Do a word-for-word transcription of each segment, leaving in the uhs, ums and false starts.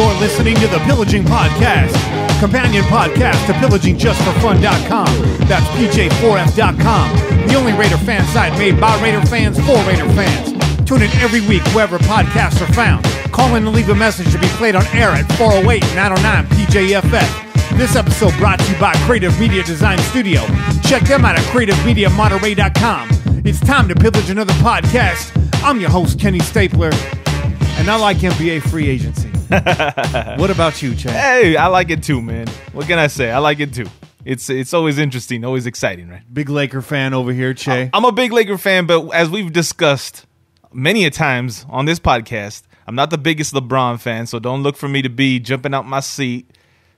You're listening to the Pillaging Podcast, companion podcast to pillaging just for fun dot com. That's P J four F dot com, the only Raider fan site made by Raider fans for Raider fans. Tune in every week wherever podcasts are found. Call in and leave a message to be played on air at four oh eight, nine oh nine, P J F F. This episode brought to you by Creative Media Design Studio. Check them out at creative media monterey dot com. It's time to pillage another podcast. I'm your host, Kenny Stabler, and I like N B A free agency. What about you, Chad? Hey, I like it too, man. What can I say? I like it too. It's it's always interesting, always exciting, right? Big Laker fan over here, Che. I'm a big Laker fan, but as we've discussed many a times on this podcast, I'm not the biggest LeBron fan, so don't look for me to be jumping out my seat,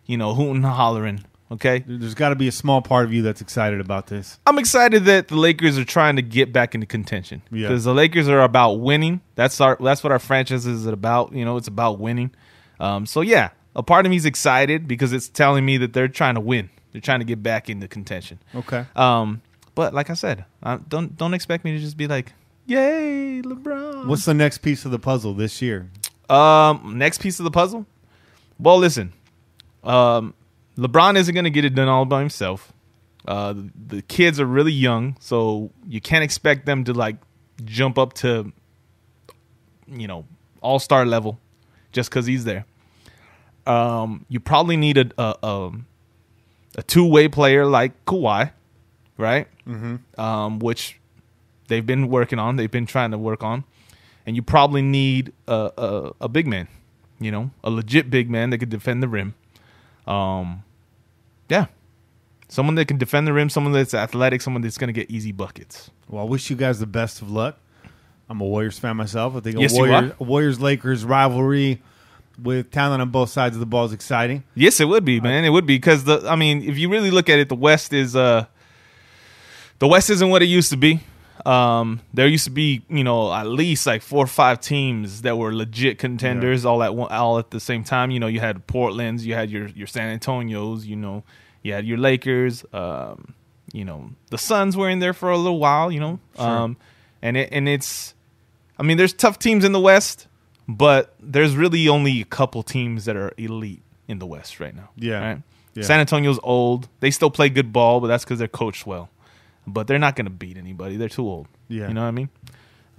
you know, hooting and hollering, okay? There's got to be a small part of you that's excited about this. I'm excited that the Lakers are trying to get back into contention. Yeah. Because the Lakers are about winning. That's our that's what our franchise is about. You know, it's about winning. Um, so, yeah, a part of me is excited because it's telling me that they're trying to win. They're trying to get back into contention. Okay. Um, but like I said, I don't don't expect me to just be like, yay, LeBron. What's the next piece of the puzzle this year? Um, next piece of the puzzle? Well, listen. Um, LeBron isn't going to get it done all by himself. Uh, the, the kids are really young, so you can't expect them to like jump up to, you know, all-star level just because he's there. Um, you probably need a a, a, a two-way player like Kawhi, right? Mm-hmm. Um, which they've been working on. They've been trying to work on, and you probably need a a, a big man, you know, a legit big man that could defend the rim. Um, yeah, someone that can defend the rim, someone that's athletic, someone that's going to get easy buckets. Well, I wish you guys the best of luck. I'm a Warriors fan myself. I think a yes, Warriors, Warriors-Lakers rivalry with talent on both sides of the ball is exciting. Yes, it would be, man. It would be because the. I mean, if you really look at it, the West is uh, the West isn't what it used to be. Um, there used to be, you know, at least like four or five teams that were legit contenders, yeah. all at one, all at the same time. You know, you had Portland's, you had your, your San Antonio's, you know, you had your Lakers. Um, you know, the Suns were in there for a little while, you know. Sure. Um, and it, and it's, I mean, there's tough teams in the West, but there's really only a couple teams that are elite in the West right now. Yeah. Right? Yeah. San Antonio's old. They still play good ball, but that's because they're coached well. But they're not going to beat anybody. They're too old. Yeah. You know what I mean?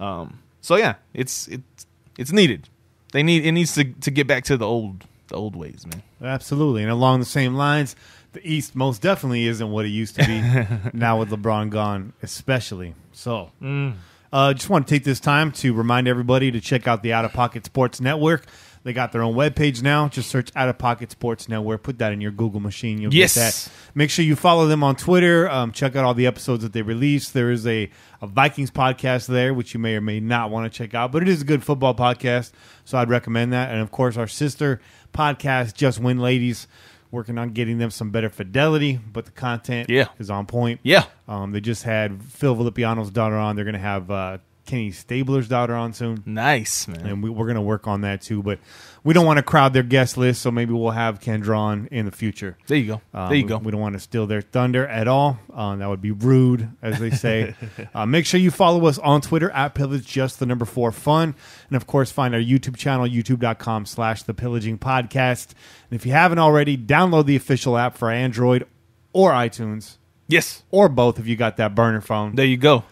Um, so, yeah, it's it's it's needed. They need It needs to, to get back to the old the old ways, man. Absolutely. And along the same lines, the East most definitely isn't what it used to be, now with LeBron gone especially. So I mm. uh, just want to take this time to remind everybody to check out the Out of Pocket Sports Network. They got their own webpage now. Just search Out of Pocket Sports Network. Put that in your Google machine. You'll yes. get that. Make sure you follow them on Twitter. Um, check out all the episodes that they release. There is a, a Vikings podcast there, which you may or may not want to check out, but it is a good football podcast, so I'd recommend that. And, of course, our sister podcast, Just Win Ladies, working on getting them some better fidelity, but the content yeah. is on point. Yeah. Um, they just had Phil Villapiano's daughter on. They're going to have uh, – Kenny Stabler's daughter on soon. Nice, man. And we, we're going to work on that too, but we don't want to crowd their guest list, so maybe we'll have Kendra on in the future. There you go. Um, there you go. We, we don't want to steal their thunder at all. Um, that would be rude, as they say. uh, make sure you follow us on Twitter, at Pillage, just the number four fun. And, of course, find our YouTube channel, youtube.com slash the Pillaging Podcast. And if you haven't already, download the official app for Android or iTunes. Yes. Or both if you got that burner phone. There you go.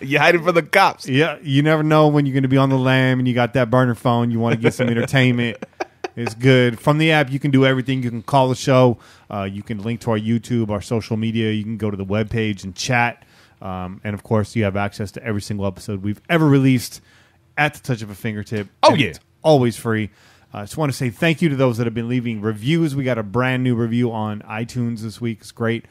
You hide it from the cops. Yeah. You never know when you're going to be on the lam and you got that burner phone. You want to get some entertainment. It's good. From the app, you can do everything. You can call the show. Uh, you can link to our YouTube, our social media. You can go to the webpage and chat. Um, and, of course, you have access to every single episode we've ever released at the touch of a fingertip. Oh, yeah. It's always free. I uh, just want to say thank you to those that have been leaving reviews. We got a brand new review on iTunes this week. It's great.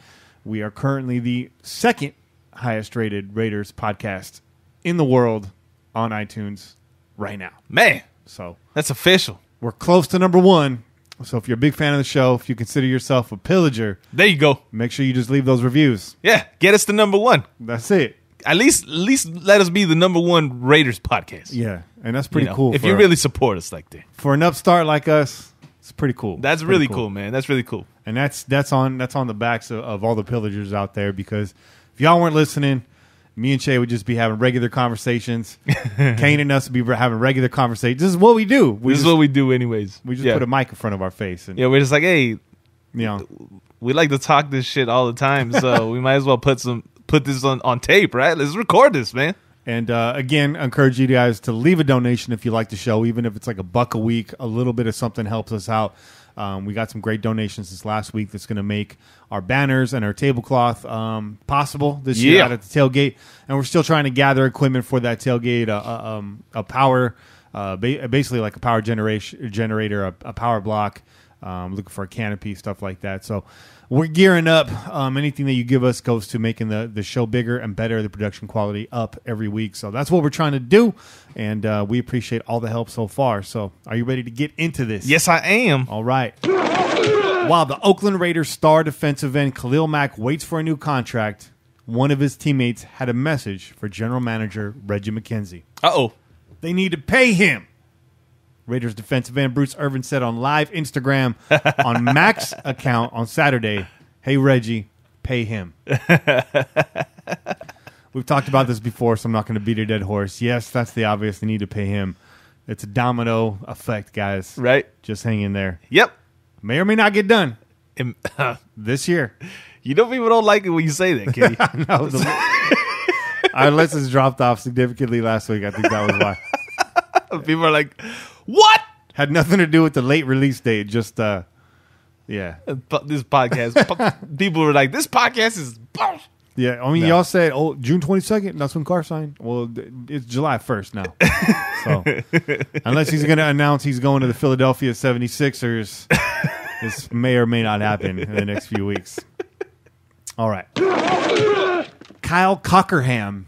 We are currently the second highest rated Raiders podcast in the world on iTunes right now. Man, so that's official. We're close to number one. So if you're a big fan of the show, if you consider yourself a pillager, there you go. Make sure you just leave those reviews. Yeah, get us to number one. That's it. At least, at least let us be the number one Raiders podcast. Yeah, and that's pretty you know, cool. If you really support us like that, for an upstart like us, it's pretty cool. That's pretty really cool. cool, man. That's really cool. And that's that's on that's on the backs of, of all the pillagers out there, because if y'all weren't listening me and Shay would just be having regular conversations. Kane and us would be having regular conversations. This is what we do. We this just, is what we do anyways. We just yeah. put a mic in front of our face. And, yeah, we're just like, hey, you know, we like to talk this shit all the time, so we might as well put some put this on, on tape, right? Let's record this, man. And, uh, again, I encourage you guys to leave a donation if you like the show, even if it's like a buck a week. A little bit of something helps us out. Um, we got some great donations this last week that's going to make our banners and our tablecloth um, possible this yeah. year out at the tailgate. And we're still trying to gather equipment for that tailgate, a, a, um, a power, uh, ba- basically like a power generation, generator, a, a power block, um, looking for a canopy, stuff like that. So we're gearing up. Um, anything that you give us goes to making the, the show bigger and better, the production quality up every week. So that's what we're trying to do, and uh, we appreciate all the help so far. So are you ready to get into this? Yes, I am. All right. While the Oakland Raiders star defensive end Khalil Mack waits for a new contract, one of his teammates had a message for general manager Reggie McKenzie. Uh-oh. They need to pay him. Raiders defensive end Bruce Irvin said on live Instagram on Mack's account on Saturday, "Hey, Reggie, pay him." We've talked about this before, so I'm not going to beat a dead horse. Yes, that's the obvious. They need to pay him. It's a domino effect, guys. Right. Just hang in there. Yep. May or may not get done um, uh, this year. You know people don't like it when you say that, Kenny. No, the, our list has dropped off significantly last week. I think that was why. People are like, what? Had nothing to do with the late release date. Just, uh, yeah. This podcast. People were like, this podcast is... Yeah, I mean, no. Y'all said, oh, June twenty-second, that's when Carr signed. Well, it's July first now. So, unless he's going to announce he's going to the Philadelphia seventy-sixers, this may or may not happen in the next few weeks. All right. Kyle Cockerham.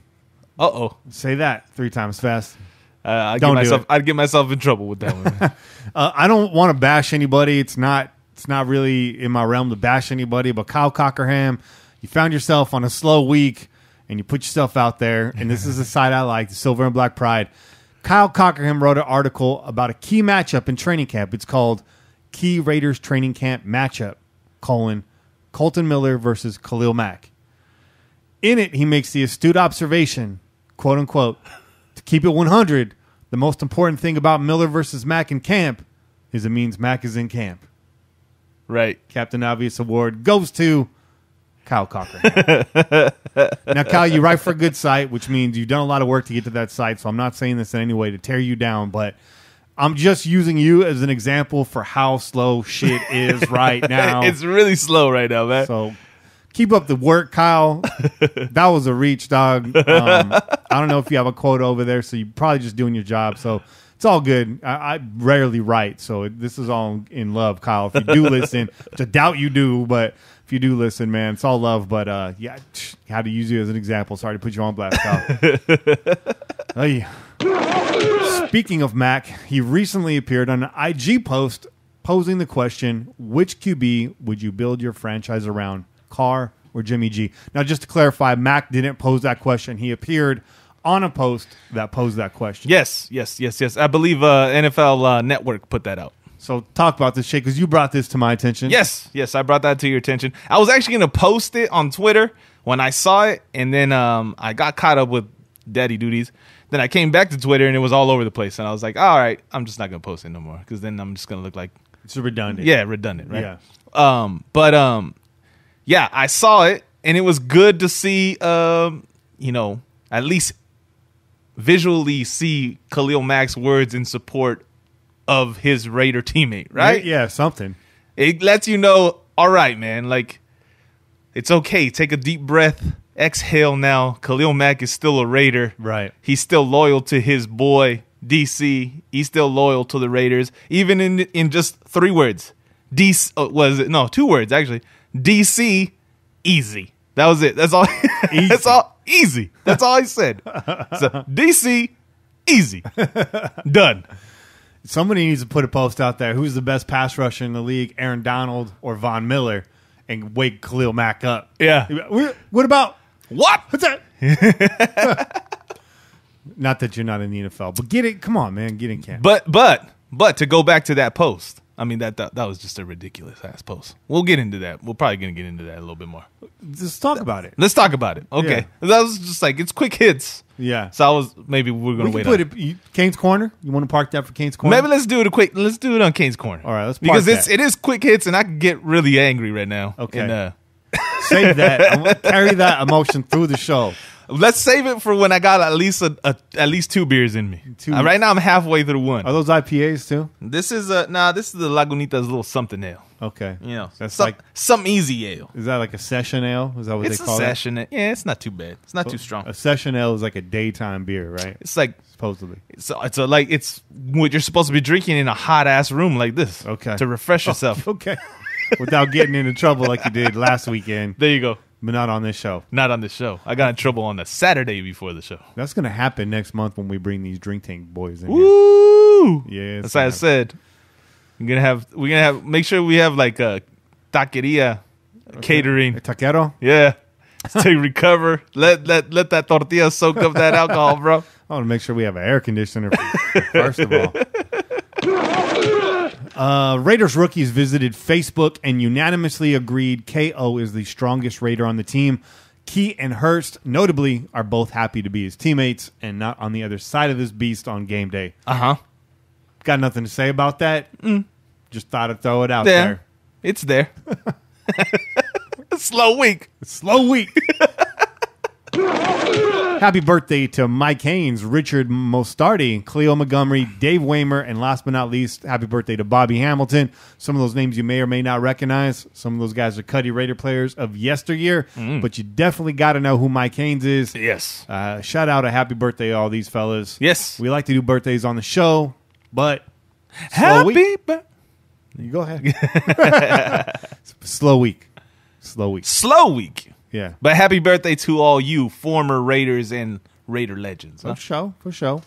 Uh-oh. Say that three times fast. Uh, I'd, don't get myself, do I'd get myself in trouble with that one. uh, I don't want to bash anybody. It's not It's not really in my realm to bash anybody. But Kyle Cockerham, you found yourself on a slow week, and you put yourself out there. And this is the side I like, the Silver and Black Pride. Kyle Cockerham wrote an article about a key matchup in training camp. It's called Key Raiders Training Camp Matchup, colon, Kolton Miller versus Khalil Mack. In it, he makes the astute observation, quote, unquote, to keep it one hundred, the most important thing about Miller versus Mack in camp is it means Mack is in camp. Right. Captain Obvious Award goes to Kyle Cockerham. Now, Kyle, you write for a good site, which means you've done a lot of work to get to that site, so I'm not saying this in any way to tear you down, but I'm just using you as an example for how slow shit is right now. It's really slow right now, man. So keep up the work, Kyle. That was a reach, dog. Um, I don't know if you have a quote over there, so you're probably just doing your job. So it's all good. I, I rarely write, so it, this is all in love, Kyle. If you do listen, which I doubt you do, but if you do listen, man, it's all love. But uh, yeah, tch, how to use you as an example. Sorry to put you on blast, Kyle. Oh, yeah. Speaking of Mac, he recently appeared on an I G post posing the question, which Q B would you build your franchise around? Carr or Jimmy G? Now, just to clarify, Mac didn't pose that question. He appeared on a post that posed that question. Yes, yes, yes, yes. I believe uh, N F L uh, Network put that out. So talk about this, Shay, because you brought this to my attention. Yes, yes, I brought that to your attention. I was actually going to post it on Twitter when I saw it, and then um, I got caught up with daddy duties. Then I came back to Twitter, and it was all over the place. And I was like, all right, I'm just not going to post it no more, because then I'm just going to look like... It's redundant. Yeah, redundant, right? Yeah. Um, but... um. Yeah, I saw it, and it was good to see, um, you know, at least visually see Khalil Mack's words in support of his Raider teammate, right? Yeah, something. It lets you know, all right, man, like, it's okay. Take a deep breath. Exhale now. Khalil Mack is still a Raider. Right. He's still loyal to his boy, D C. He's still loyal to the Raiders, even in in just three words. D C uh, was it? No, two words, actually. D C, easy. That was it. That's all. Easy. That's all. Easy. That's all I said. So D C, easy. Done. Somebody needs to put a post out there. Who's the best pass rusher in the league? Aaron Donald or Von Miller? And wake Khalil Mack up. Yeah. What about what? What's that? Not that you're not in the N F L, but get it. Come on, man. Get in camp. But but but to go back to that post. I mean, that, that that was just a ridiculous ass post. We'll get into that. We're probably going to get into that a little bit more. Just talk about it. Let's talk about it. Okay. Yeah. That was just like, it's quick hits. Yeah. So I was, maybe we're going to wait put on it. Kane's Corner? You want to park that for Kane's Corner? Maybe let's do it a quick, let's do it on Kane's Corner. All right, let's park because that. Because it is quick hits and I can get really angry right now. Okay. And, uh, save that. I'm gonna carry that emotion through the show. Let's save it for when I got at least a, a at least two beers in me. Two. Uh, right now I'm halfway through one. Are those I P As too? This is a nah. This is the Lagunitas little something ale. Okay, you know that's some, like some easy ale. Is that like a session ale? Is that what it's they call it? It's a session. It? Yeah, it's not too bad. It's not so, too strong. A session ale is like a daytime beer, right? It's like supposedly. So it's, it's a like it's what you're supposed to be drinking in a hot ass room like this. Okay, to refresh yourself. Oh, okay. Without getting into trouble like you did last weekend. There you go. But not on this show. Not on this show. I got in trouble on the Saturday before the show. That's going to happen next month when we bring these drink tank boys in. Woo! Yeah, that's what I said. We're going to have, we're going to have, make sure we have like a taqueria okay. catering. A taquero? Yeah. To recover. Let, let, let that tortilla soak up that alcohol, bro. I want to make sure we have an air conditioner for, first of all. Uh, Raiders rookies visited Facebook and unanimously agreed K O is the strongest Raider on the team. Key and Hurst, notably, are both happy to be his teammates and not on the other side of this beast on game day. Uh-huh. Got nothing to say about that. Mm. Just thought I'd throw it out there. there. It's there. Slow week. Slow week. Happy birthday to Mike Haynes, Richard Mostardi, Cleo Montgomery, Dave Wehmer, and last but not least, happy birthday to Bobby Hamilton. Some of those names you may or may not recognize. Some of those guys are Cuddy Raider players of yesteryear, mm. but you definitely got to know who Mike Haynes is. Yes. Uh, shout out a happy birthday to all these fellas. Yes. We like to do birthdays on the show, but happy birthday. You go ahead. Slow week. Slow week. Slow week. Yeah, but happy birthday to all you former Raiders and Raider legends. Huh? For sure, for sure.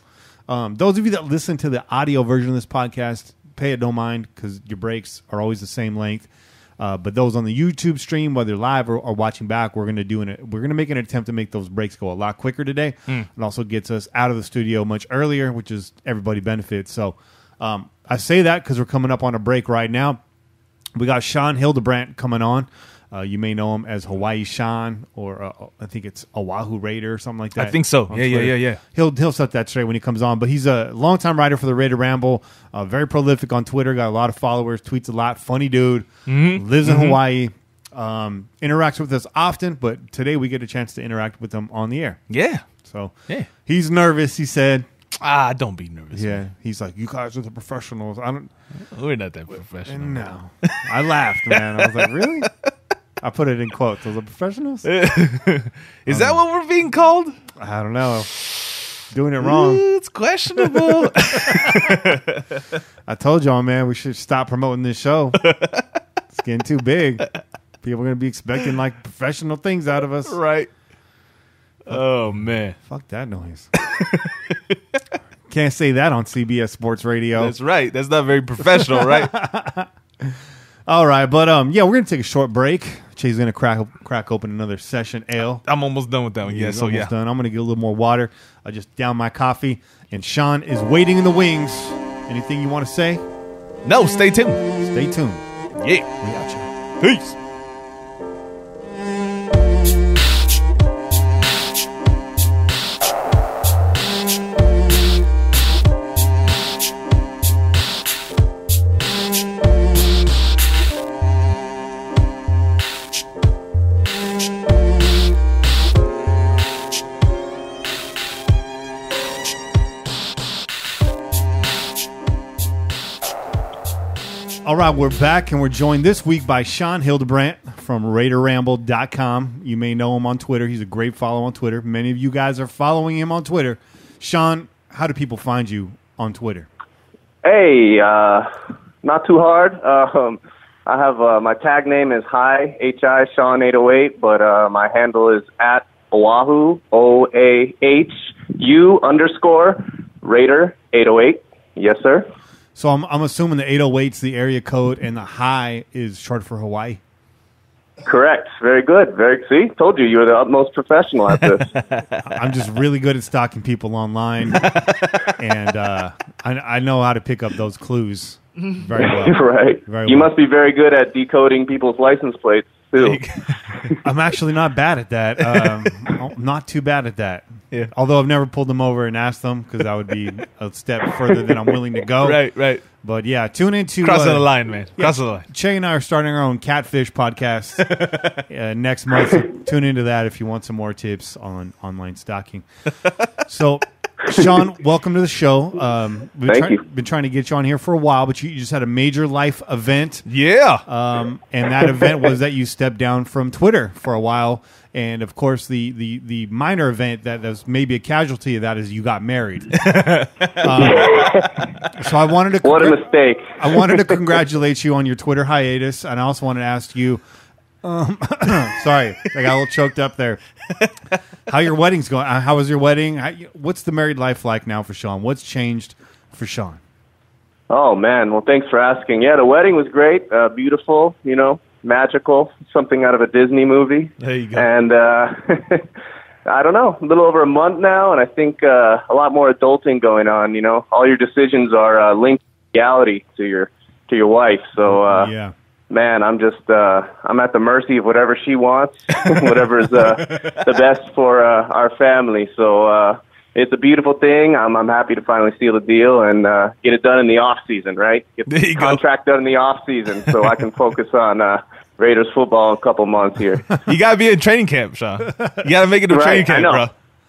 Um, those of you that listen to the audio version of this podcast, pay it no mind because your breaks are always the same length. Uh, but those on the YouTube stream, whether live or, or watching back, we're gonna do an we're gonna make an attempt to make those breaks go a lot quicker today. Mm. It also gets us out of the studio much earlier, which is everybody benefits. So um, I say that because we're coming up on a break right now. We got Sean Hildebrandt coming on. Uh, you may know him as Hawaii Sean, or uh, I think it's Oahu Raider or something like that. I think so. Yeah, yeah, yeah, yeah. He'll he'll set that straight when he comes on. But he's a longtime writer for the Raider Ramble, uh, very prolific on Twitter, got a lot of followers, tweets a lot, funny dude, mm-hmm. lives in mm-hmm. Hawaii, um, interacts with us often, but today we get a chance to interact with him on the air. Yeah. So yeah. He's nervous, he said. Ah, don't be nervous. Yeah, man. He's like, you guys are the professionals. I don't. We're not that professional. No. I laughed, man. I was like, really? I put it in quotes. Those are professionals? Is that know. what we're being called? I don't know. Doing it wrong. Ooh, it's questionable. I told y'all, man, we should stop promoting this show. It's getting too big. People are going to be expecting like professional things out of us. Right. Oh, man. Fuck that noise. Can't say that on C B S Sports Radio. That's right. That's not very professional, right? All right, but um, yeah, we're going to take a short break. Jay's going to crack crack open another session ale. I'm almost done with that one. Yeah, so yeah. Done. I'm going to get a little more water. I just down my coffee, and Sean is waiting in the wings. Anything you want to say? No, stay tuned. Stay tuned. Yeah. We out, you. Peace. All right, we're back, and we're joined this week by Sean Hildebrandt from Raider Ramble dot com. You may know him on Twitter. He's a great follow on Twitter. Many of you guys are following him on Twitter. Sean, how do people find you on Twitter? Hey, uh, not too hard. Uh, um, I have uh, my tag name is Hi, H I, Sean eight oh eight, but uh, my handle is at Oahu, O A H U underscore Raider eight oh eight. Yes, sir. So I'm I'm assuming the eight oh eight's the area code and the high is short for Hawaii. Correct. Very good. Very see, told you you were the utmost professional at this. I'm just really good at stalking people online, and uh, I I know how to pick up those clues. Very well. Right. Very you well. Must be very good at decoding people's license plates, too. I'm actually not bad at that. Um, not too bad at that. Yeah. Although I've never pulled them over and asked them because that would be a step further than I'm willing to go. Right, right. But, yeah, tune into... Crossing uh, the line, man. Yeah, Crossing the line. Che and I are starting our own catfish podcast uh, next month. So tune into that if you want some more tips on online stalking. So... Sean, welcome to the show. Um, we've Thank try- you. Been trying to get you on here for a while, but you, you just had a major life event. Yeah. Um, and that event was that you stepped down from Twitter for a while. And, of course, the the, the minor event that was maybe a casualty of that is you got married. um, so I wanted to congr- What a mistake. I wanted to congratulate you on your Twitter hiatus, and I also wanted to ask you, Um, sorry, I got a little choked up there. How your wedding's going? How was your wedding? How, what's the married life like now for Sean? What's changed for Sean? Oh man, well thanks for asking. Yeah, the wedding was great, uh, beautiful, you know, magical, something out of a Disney movie. There you go. And uh, I don't know, a little over a month now, and I think uh, a lot more adulting going on. You know, all your decisions are uh, linked to reality to your to your wife. So uh, yeah. Man, I'm just, uh, I'm at the mercy of whatever she wants, whatever is uh, the best for uh, our family. So uh, it's a beautiful thing. I'm I'm happy to finally seal the deal and uh, get it done in the off season, right? Get the contract go. done in the off season so I can focus on uh, Raiders football in a couple months here. You got to be in training camp, Sean. You got to make it to right, training camp, I know. bro.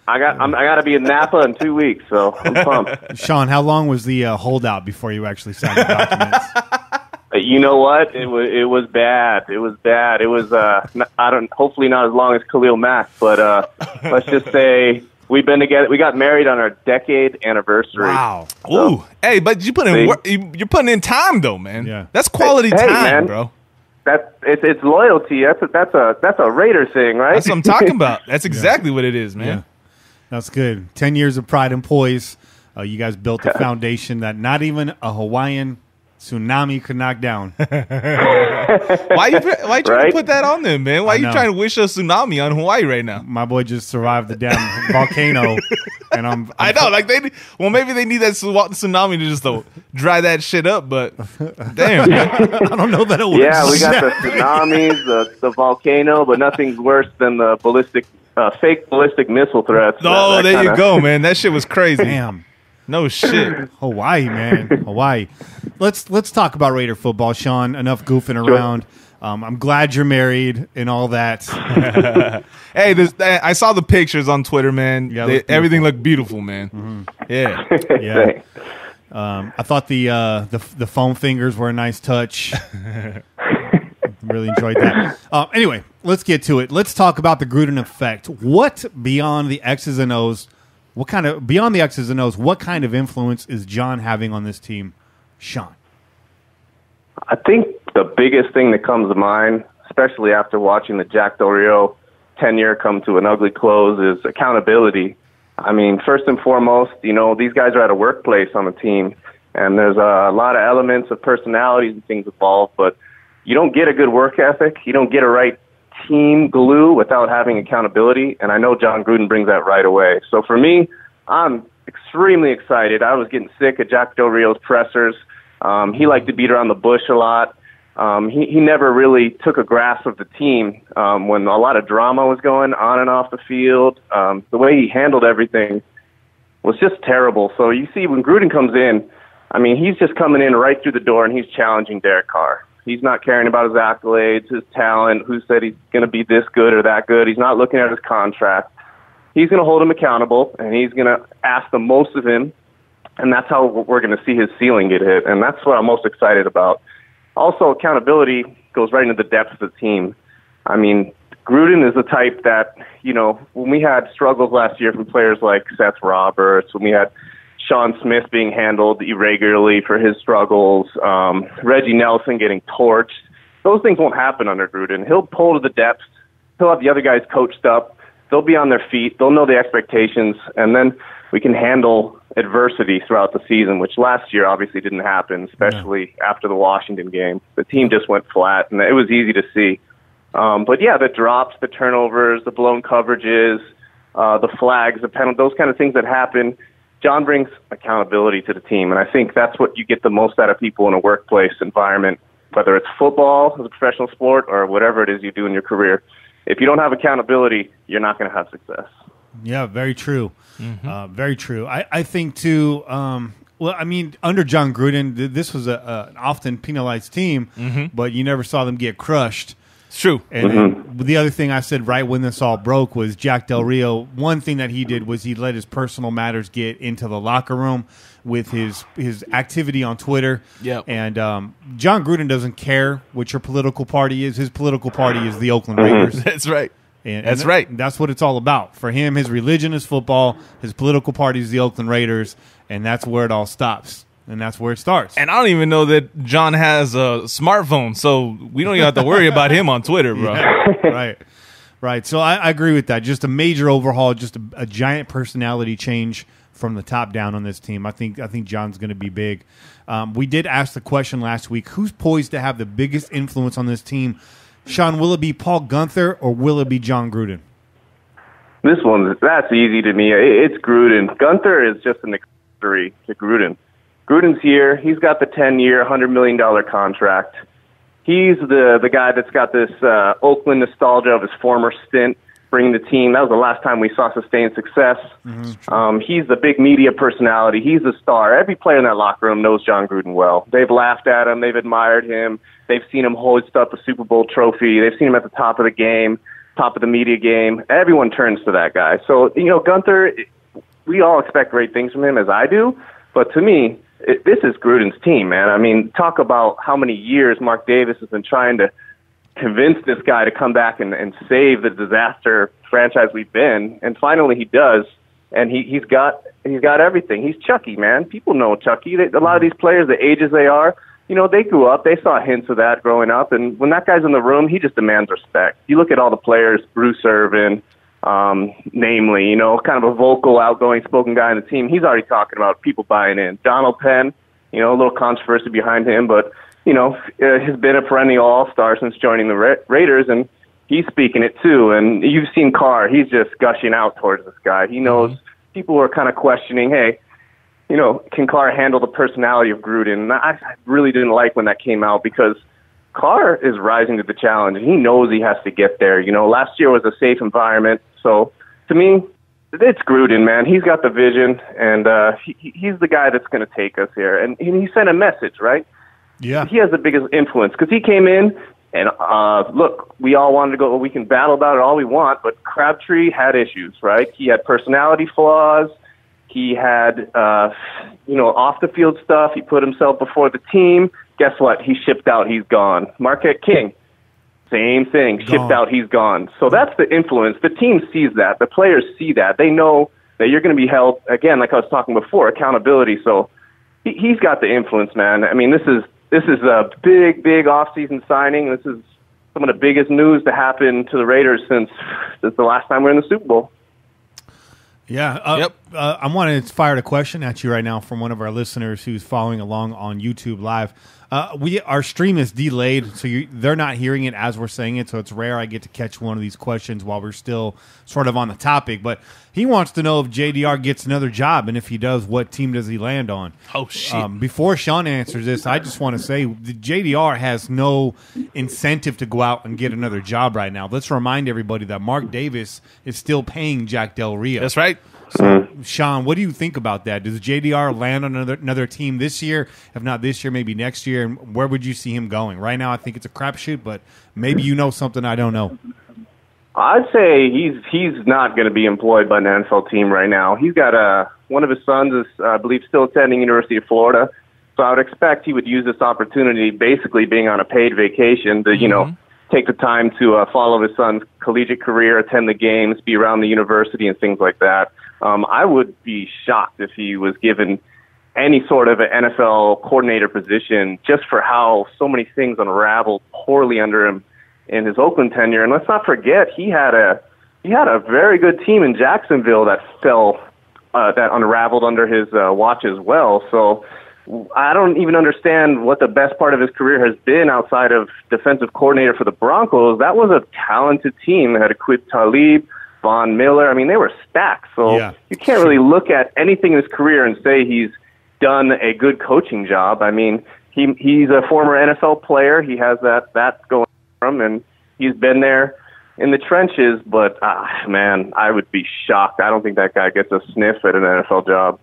I got I'm, I got to be in Napa in two weeks, so I'm pumped. Sean, how long was the uh, holdout before you actually signed the documents? You know what? It was it was bad. It was bad. It was uh not, I don't hopefully not as long as Khalil Mack, but uh, let's just say we've been together. We got married on our decade anniversary. Wow. So, Ooh. Hey, but you put in work, you're putting in time though, man. Yeah. That's quality hey, time, man. bro. That it's it's loyalty. That's a, that's a that's a Raider thing, right? That's what I'm talking about. That's exactly yeah. what it is, man. Yeah. That's good. Ten years of pride and poise. Uh, you guys built a foundation that not even a Hawaiian tsunami could knock down. Why you why you trying right? to put that on there, man? Why you trying to wish a tsunami on Hawaii right now? My boy just survived the damn volcano, and I'm, I'm I know, like they well maybe they need that tsunami to just uh, dry that shit up, but damn, I don't know that it works. Yeah, we got the tsunamis, the, the volcano, but nothing's worse than the ballistic uh, fake ballistic missile threats. Oh, that, that there kinda... you go, man. That shit was crazy. Damn. No shit. Hawaii, man. Hawaii. Let's let's talk about Raider football, Sean. Enough goofing around. Um, I'm glad you're married and all that. Hey, there's, I saw the pictures on Twitter, man. Yeah, they, everything looked beautiful, man. Mm-hmm. Yeah. Yeah. Um, I thought the, uh, the the foam fingers were a nice touch. Really enjoyed that. Um, anyway, let's get to it. Let's talk about the Gruden effect. What beyond the X's and O's? What kind of beyond the X's and O's? What kind of influence is John having on this team, Sean? I think the biggest thing that comes to mind, especially after watching the Jack Del Rio tenure come to an ugly close, is accountability. I mean, first and foremost, you know, these guys are at a workplace on the team, and there's a lot of elements of personalities and things involved. But you don't get a good work ethic, you don't get a right team glue without having accountability, and I know Jon Gruden brings that right away. So for me, I'm extremely excited. I was getting sick of Jack Del Rio's pressers. Um, he liked to beat around the bush a lot. Um, he, he never really took a grasp of the team um, when a lot of drama was going on and off the field. Um, the way he handled everything was just terrible. So you see, when Gruden comes in, I mean, he's just coming in right through the door, and he's challenging Derek Carr. He's not caring about his accolades, his talent, who said he's going to be this good or that good. He's not looking at his contract. He's going to hold him accountable, and he's going to ask the most of him, and that's how we're going to see his ceiling get hit, and that's what I'm most excited about. Also, accountability goes right into the depths of the team. I mean, Gruden is the type that, you know, when we had struggles last year from players like Seth Roberts, when we had Sean Smith being handled irregularly for his struggles, um, Reggie Nelson getting torched. Those things won't happen under Gruden. He'll pull to the depths. He'll have the other guys coached up. They'll be on their feet. They'll know the expectations. And then we can handle adversity throughout the season, which last year obviously didn't happen, especially yeah. after the Washington game. The team just went flat, and it was easy to see. Um, but, yeah, the drops, the turnovers, the blown coverages, uh, the flags, the penalties, those kind of things that happen Jon brings accountability to the team, and I think that's what you get the most out of people in a workplace environment, whether it's football as a professional sport or whatever it is you do in your career. If you don't have accountability, you're not going to have success. Yeah, very true. Mm-hmm. Uh, very true. I, I think, too, um, well, I mean, under Jon Gruden, th- this was a, a, an often penalized team, mm-hmm. but you never saw them get crushed. It's true. And, mm-hmm. and the other thing I said right when this all broke was Jack Del Rio. One thing that he did was he let his personal matters get into the locker room with his his activity on Twitter. Yep. And um, Jon Gruden doesn't care what your political party is. His political party is the Oakland Raiders. Mm-hmm. That's right. And, and that's th- right. That's what it's all about. For him, his religion is football. His political party is the Oakland Raiders. And that's where it all stops. And that's where it starts. And I don't even know that Jon has a smartphone, so we don't even have to worry about him on Twitter, bro. Yeah, right, right. So I, I agree with that. Just a major overhaul, just a, a giant personality change from the top down on this team. I think I think Jon's going to be big. Um, we did ask the question last week, who's poised to have the biggest influence on this team? Sean, will it be Paul Guenther or will it be Jon Gruden? This one, that's easy to me. It's Gruden. Guenther is just an accessory to Gruden. Gruden's here. He's got the ten-year, one hundred million dollars contract. He's the, the guy that's got this uh, Oakland nostalgia of his former stint, bringing the team. That was the last time we saw sustained success. Mm-hmm. Um, he's the big media personality. He's the star. Every player in that locker room knows Jon Gruden well. They've laughed at him. They've admired him. They've seen him hoist up a Super Bowl trophy. They've seen him at the top of the game, top of the media game. Everyone turns to that guy. So, you know, Guenther, we all expect great things from him, as I do. But to me, It, this is Gruden's team, man. I mean, talk about how many years Mark Davis has been trying to convince this guy to come back and, and save the disaster franchise we've been, and finally he does. And he, he's got he's got everything. He's Chucky, man. People know Chucky. They, a lot of these players, the ages they are, you know, they grew up. They saw hints of that growing up. And when that guy's in the room, he just demands respect. You look at all the players, Bruce Irvin, Um, namely, you know, kind of a vocal, outgoing, spoken guy on the team. He's already talking about people buying in. Donald Penn, you know, a little controversy behind him, but, you know, uh, has been a perennial all-star since joining the Ra- Raiders, and he's speaking it too. And you've seen Carr. He's just gushing out towards this guy. He knows people are kind of questioning, hey, you know, can Carr handle the personality of Gruden? And I, I really didn't like when that came out, because Carr is rising to the challenge, and he knows he has to get there. You know, last year was a safe environment. So, to me, it's Gruden, man. He's got the vision, and uh, he, he's the guy that's going to take us here. And he sent a message, right? Yeah. He has the biggest influence, because he came in, and uh, look, we all wanted to go, we can battle about it all we want, but Crabtree had issues, right? He had personality flaws. He had, uh, you know, off-the-field stuff. He put himself before the team. Guess what? He shipped out. He's gone. Marquette King. Same thing. Shipped gone. out, he's gone. So that's the influence. The team sees that. The players see that. They know that you're going to be held, again, like I was talking before, accountability. So he, he's got the influence, man. I mean, this is this is a big, big offseason signing. This is some of the biggest news to happen to the Raiders since, since the last time we were in the Super Bowl. Yeah. Uh, yep. uh, I want to fire a question at you right now from one of our listeners who's following along on YouTube Live. Uh, we our stream is delayed, so you, they're not hearing it as we're saying it, so it's rare I get to catch one of these questions while we're still sort of on the topic. But he wants to know if J D R gets another job, and if he does, what team does he land on? Oh, shit. Um, before Sean answers this, I just want to say the J D R has no incentive to go out and get another job right now. Let's remind everybody that Mark Davis is still paying Jack Del Rio. That's right. So, Sean, what do you think about that? Does J D R land on another, another team this year? If not this year, maybe next year. And where would you see him going? Right now, I think it's a crapshoot, but maybe you know something I don't know. I'd say he's he's not going to be employed by an N F L team right now. He's got a one of his sons is, uh, I believe, still attending University of Florida. So I would expect he would use this opportunity, basically being on a paid vacation, to mm-hmm. you know take the time to uh, follow his son's collegiate career, attend the games, be around the university, and things like that. Um, I would be shocked if he was given any sort of an N F L coordinator position, just for how so many things unraveled poorly under him in his Oakland tenure. And let's not forget, he had a he had a very good team in Jacksonville that fell uh, that unraveled under his uh, watch as well. So I don't even understand what the best part of his career has been outside of defensive coordinator for the Broncos. That was a talented team that had a Quib Talib, Von Miller. I mean, they were stacked. So yeah. you can't really look at anything in his career and say he's done a good coaching job. I mean, he he's a former N F L player. He has that that going for him, and he's been there in the trenches. But ah, man, I would be shocked. I don't think that guy gets a sniff at an N F L job.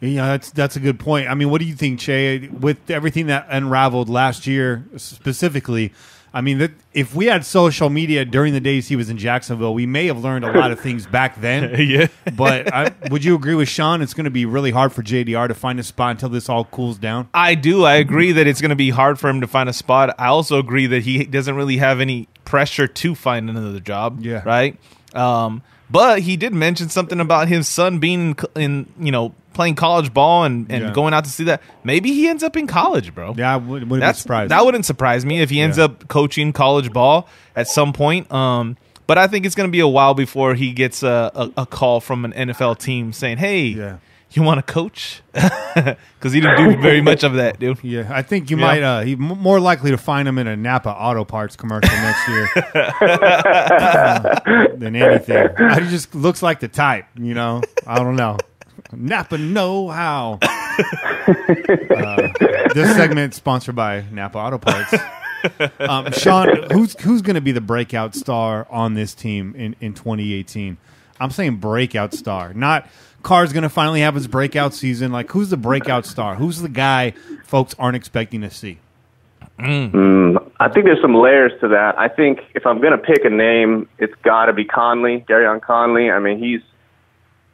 Yeah, that's that's a good point. I mean, what do you think, Che, with everything that unraveled last year specifically? I mean, that if we had social media during the days he was in Jacksonville, we may have learned a lot of things back then. yeah. But I, would you agree with Sean? It's going to be really hard for J D R to find a spot until this all cools down. I do. I agree that it's going to be hard for him to find a spot. I also agree that he doesn't really have any pressure to find another job. Yeah. Right. Um, but he did mention something about his son being in, you know, playing college ball and, and yeah. going out to see that. Maybe he ends up in college, bro. Yeah, I wouldn't be surprised. That wouldn't surprise me if he ends yeah. up coaching college ball at some point. Um, but I think it's going to be a while before he gets a, a, a call from an N F L team saying, hey, yeah. you want to coach? Because he didn't do very much of that, dude. Yeah, I think you yeah. might uh, – he's more likely to find him in a Napa Auto Parts commercial next year uh, than anything. He just looks like the type, you know. I don't know. Napa know-how. uh, this segment sponsored by Napa Auto Parts. Um, Sean, who's who's going to be the breakout star on this team in, in twenty eighteen? I'm saying breakout star. Not Carr's going to finally have his breakout season. Like, who's the breakout star? Who's the guy folks aren't expecting to see? Mm. Mm, I think there's some layers to that. I think if I'm going to pick a name, it's got to be Conley, Gareon Conley. I mean, he's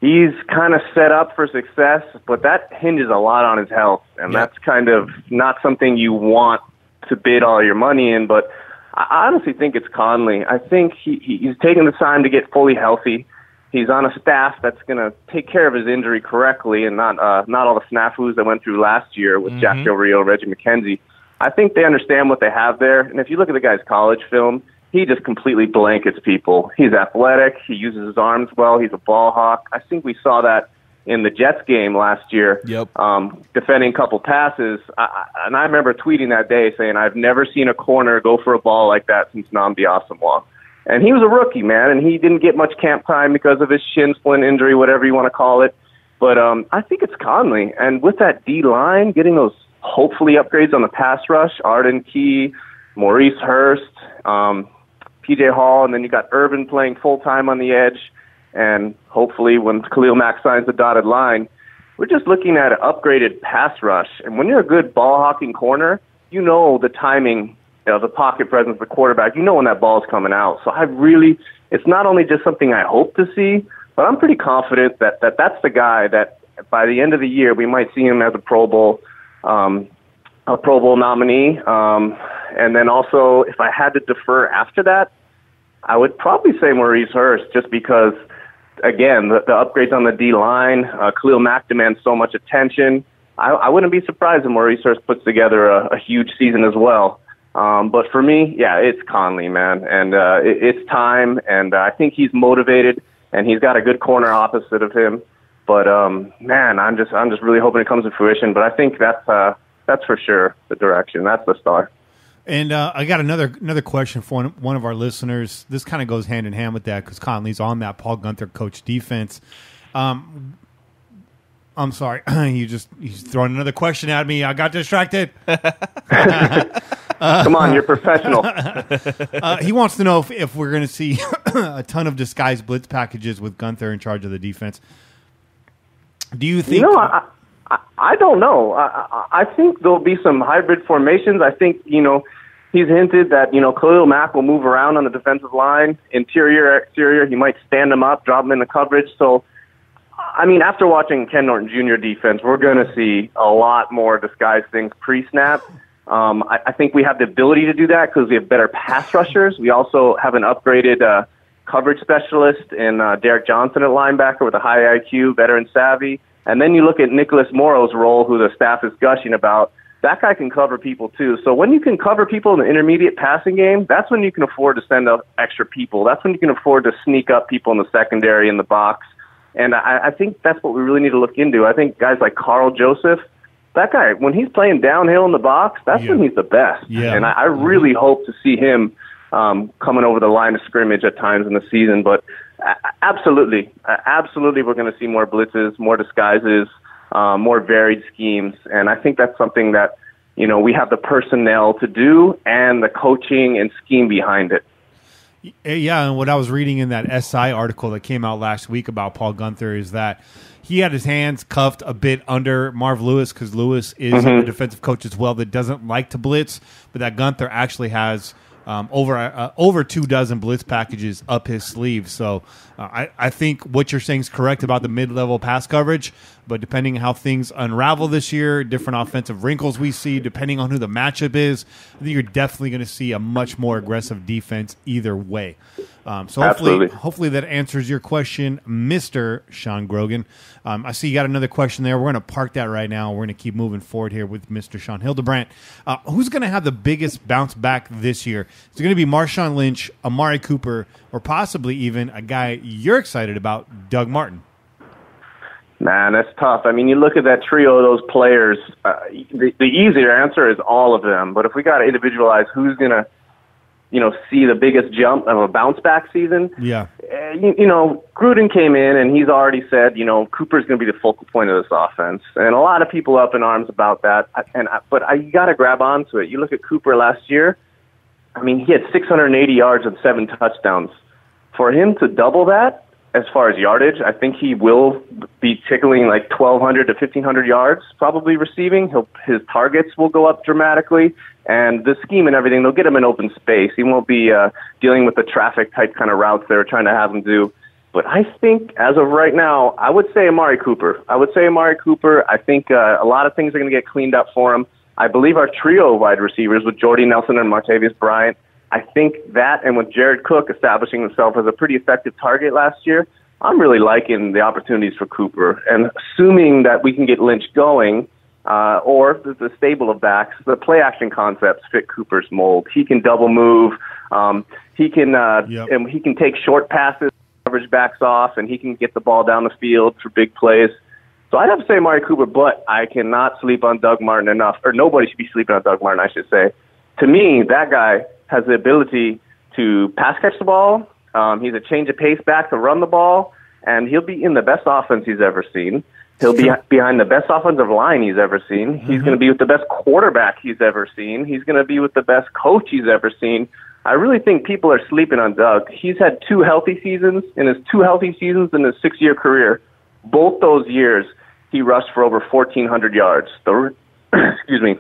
He's kind of set up for success, but that hinges a lot on his health, and yeah. that's kind of not something you want to bid all your money in, but I honestly think it's Conley. I think he, he's taking the time to get fully healthy. He's on a staff that's going to take care of his injury correctly and not uh, not all the snafus that went through last year with mm-hmm. Jack Del Rio, Reggie McKenzie. I think they understand what they have there, and if you look at the guy's college film, he just completely blankets people. He's athletic. He uses his arms well. He's a ball hawk. I think we saw that in the Jets game last year, yep. um, defending a couple passes. I, and I remember tweeting that day saying, I've never seen a corner go for a ball like that since Nnamdi Asomugha. And he was a rookie, man, and he didn't get much camp time because of his shin splint injury, whatever you want to call it. But um, I think it's Conley. And with that D-line, getting those hopefully upgrades on the pass rush, Arden Key, Maurice Hurst, um, P J. Hall, and then you got Irvin playing full-time on the edge, and hopefully when Khalil Mack signs the dotted line, we're just looking at an upgraded pass rush. And when you're a good ball-hawking corner, you know the timing, you know, the pocket presence of the quarterback. You know when that ball's coming out. So I really – it's not only just something I hope to see, but I'm pretty confident that, that that's the guy that by the end of the year we might see him as a Pro Bowl um, a Pro Bowl nominee. Um, and then also, if I had to defer after that, I would probably say Maurice Hurst, just because, again, the, the upgrades on the D-line, uh, Khalil Mack demands so much attention. I, I wouldn't be surprised if Maurice Hurst puts together a, a huge season as well. Um, but for me, yeah, it's Conley, man, and uh, it, it's time, and uh, I think he's motivated, and he's got a good corner opposite of him. But, um, man, I'm just I'm just really hoping it comes to fruition. But I think that's, uh, that's for sure the direction. That's the star. And uh, I got another another question for one, one of our listeners. This kind of goes hand in hand with that because Conley's on that Paul Guenther coach defense. Um, I'm sorry, you just he's throwing another question at me. I got distracted. uh, Come on, you're professional. uh, he wants to know if, if we're going to see a ton of disguised blitz packages with Guenther in charge of the defense. Do you think? You know, I, I, I don't know. I, I think there'll be some hybrid formations. I think you know. He's hinted that, you know, Khalil Mack will move around on the defensive line, interior, exterior. He might stand him up, drop him in the coverage. So, I mean, after watching Ken Norton Junior defense, we're going to see a lot more disguised things pre-snap. Um, I, I think we have the ability to do that because we have better pass rushers. We also have an upgraded uh, coverage specialist in uh, Derek Johnson at linebacker with a high I Q, veteran savvy. And then you look at Nicholas Morrow's role, who the staff is gushing about. That guy can cover people, too. So when you can cover people in the intermediate passing game, that's when you can afford to send up extra people. That's when you can afford to sneak up people in the secondary, in the box. And I, I think that's what we really need to look into. I think guys like Karl Joseph, that guy, when he's playing downhill in the box, that's yeah. when he's the best. Yeah. And I, I really hope to see him um, coming over the line of scrimmage at times in the season. But Absolutely. Absolutely, we're going to see more blitzes, more disguises, uh, more varied schemes. And I think that's something that, you know, we have the personnel to do and the coaching and scheme behind it. Yeah, and what I was reading in that S I article that came out last week about Paul Guenther is that he had his hands cuffed a bit under Marv Lewis because Lewis is mm-hmm. a defensive coach as well that doesn't like to blitz, but that Guenther actually has um, over uh, over two dozen blitz packages up his sleeve. So uh, I, I think what you're saying is correct about the mid-level pass coverage, but depending on how things unravel this year, different offensive wrinkles we see, depending on who the matchup is, I think you're definitely going to see a much more aggressive defense either way. Um, so hopefully, hopefully that answers your question, Mister Sean Grogan. Um, I see you got another question there. We're going to park that right now. We're going to keep moving forward here with Mister Sean Hildebrandt. Uh, who's going to have the biggest bounce back this year? Is it going to be Marshawn Lynch, Amari Cooper, or possibly even a guy you're excited about, Doug Martin? Man, that's tough. I mean, you look at that trio of those players, uh, the, the easier answer is all of them. But if we got to individualize who's going to, you know, see the biggest jump of a bounce-back season. Yeah. Uh, you, you know, Gruden came in, and he's already said, you know, Cooper's going to be the focal point of this offense. And a lot of people up in arms about that. I, and I, But I, you got to grab onto it. You look at Cooper last year, I mean, he had six hundred eighty yards and seven touchdowns. For him to double that, as far as yardage, I think he will be tickling like twelve hundred to fifteen hundred yards, probably receiving. He'll, his targets will go up dramatically, and the scheme and everything, they'll get him in open space. He won't be uh, dealing with the traffic type kind of routes they were trying to have him do. But I think as of right now, I would say Amari Cooper. I would say Amari Cooper. I think uh, a lot of things are going to get cleaned up for him. I believe our trio of wide receivers with Jordy Nelson and Martavius Bryant, I think that, and with Jared Cook establishing himself as a pretty effective target last year, I'm really liking the opportunities for Cooper. And assuming that we can get Lynch going, uh, or the stable of backs, the play-action concepts fit Cooper's mold. He can double move. Um, he can uh, yep. and he can take short passes, coverage backs off, and he can get the ball down the field for big plays. So I'd have to say Amari Cooper, but I cannot sleep on Doug Martin enough, or nobody should be sleeping on Doug Martin, I should say. To me, that guy has the ability to pass catch the ball. Um, he's a change of pace back to run the ball, and he'll be in the best offense he's ever seen. He'll be behind the best offensive line he's ever seen. He's mm-hmm. going to be with the best quarterback he's ever seen. He's going to be with the best coach he's ever seen. I really think people are sleeping on Doug. He's had two healthy seasons, in his two healthy seasons in his six-year career. Both those years, he rushed for over fourteen hundred yards. The, excuse me.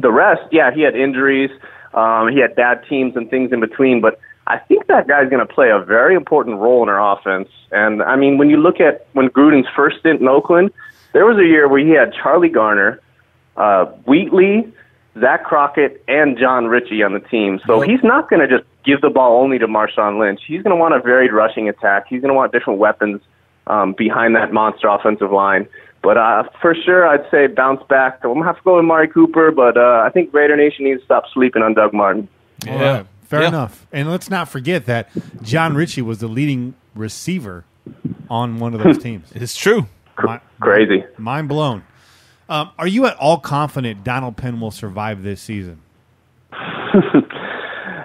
The rest, yeah, he had injuries. Um, he had bad teams and things in between, but I think that guy's going to play a very important role in our offense. And, I mean, when you look at when Gruden's first stint in Oakland, there was a year where he had Charlie Garner, uh, Wheatley, Zach Crockett, and John Ritchie on the team. So he's not going to just give the ball only to Marshawn Lynch. He's going to want a varied rushing attack. He's going to want different weapons um, behind that monster offensive line. But uh, for sure, I'd say bounce back. I'm going to have to go with Amari Cooper, but uh, I think Raider Nation needs to stop sleeping on Doug Martin. Yeah, right. fair yeah. enough. And let's not forget that John Ritchie was the leading receiver on one of those teams. It's true. My, Crazy. Mind blown. Um, are you at all confident Donald Penn will survive this season?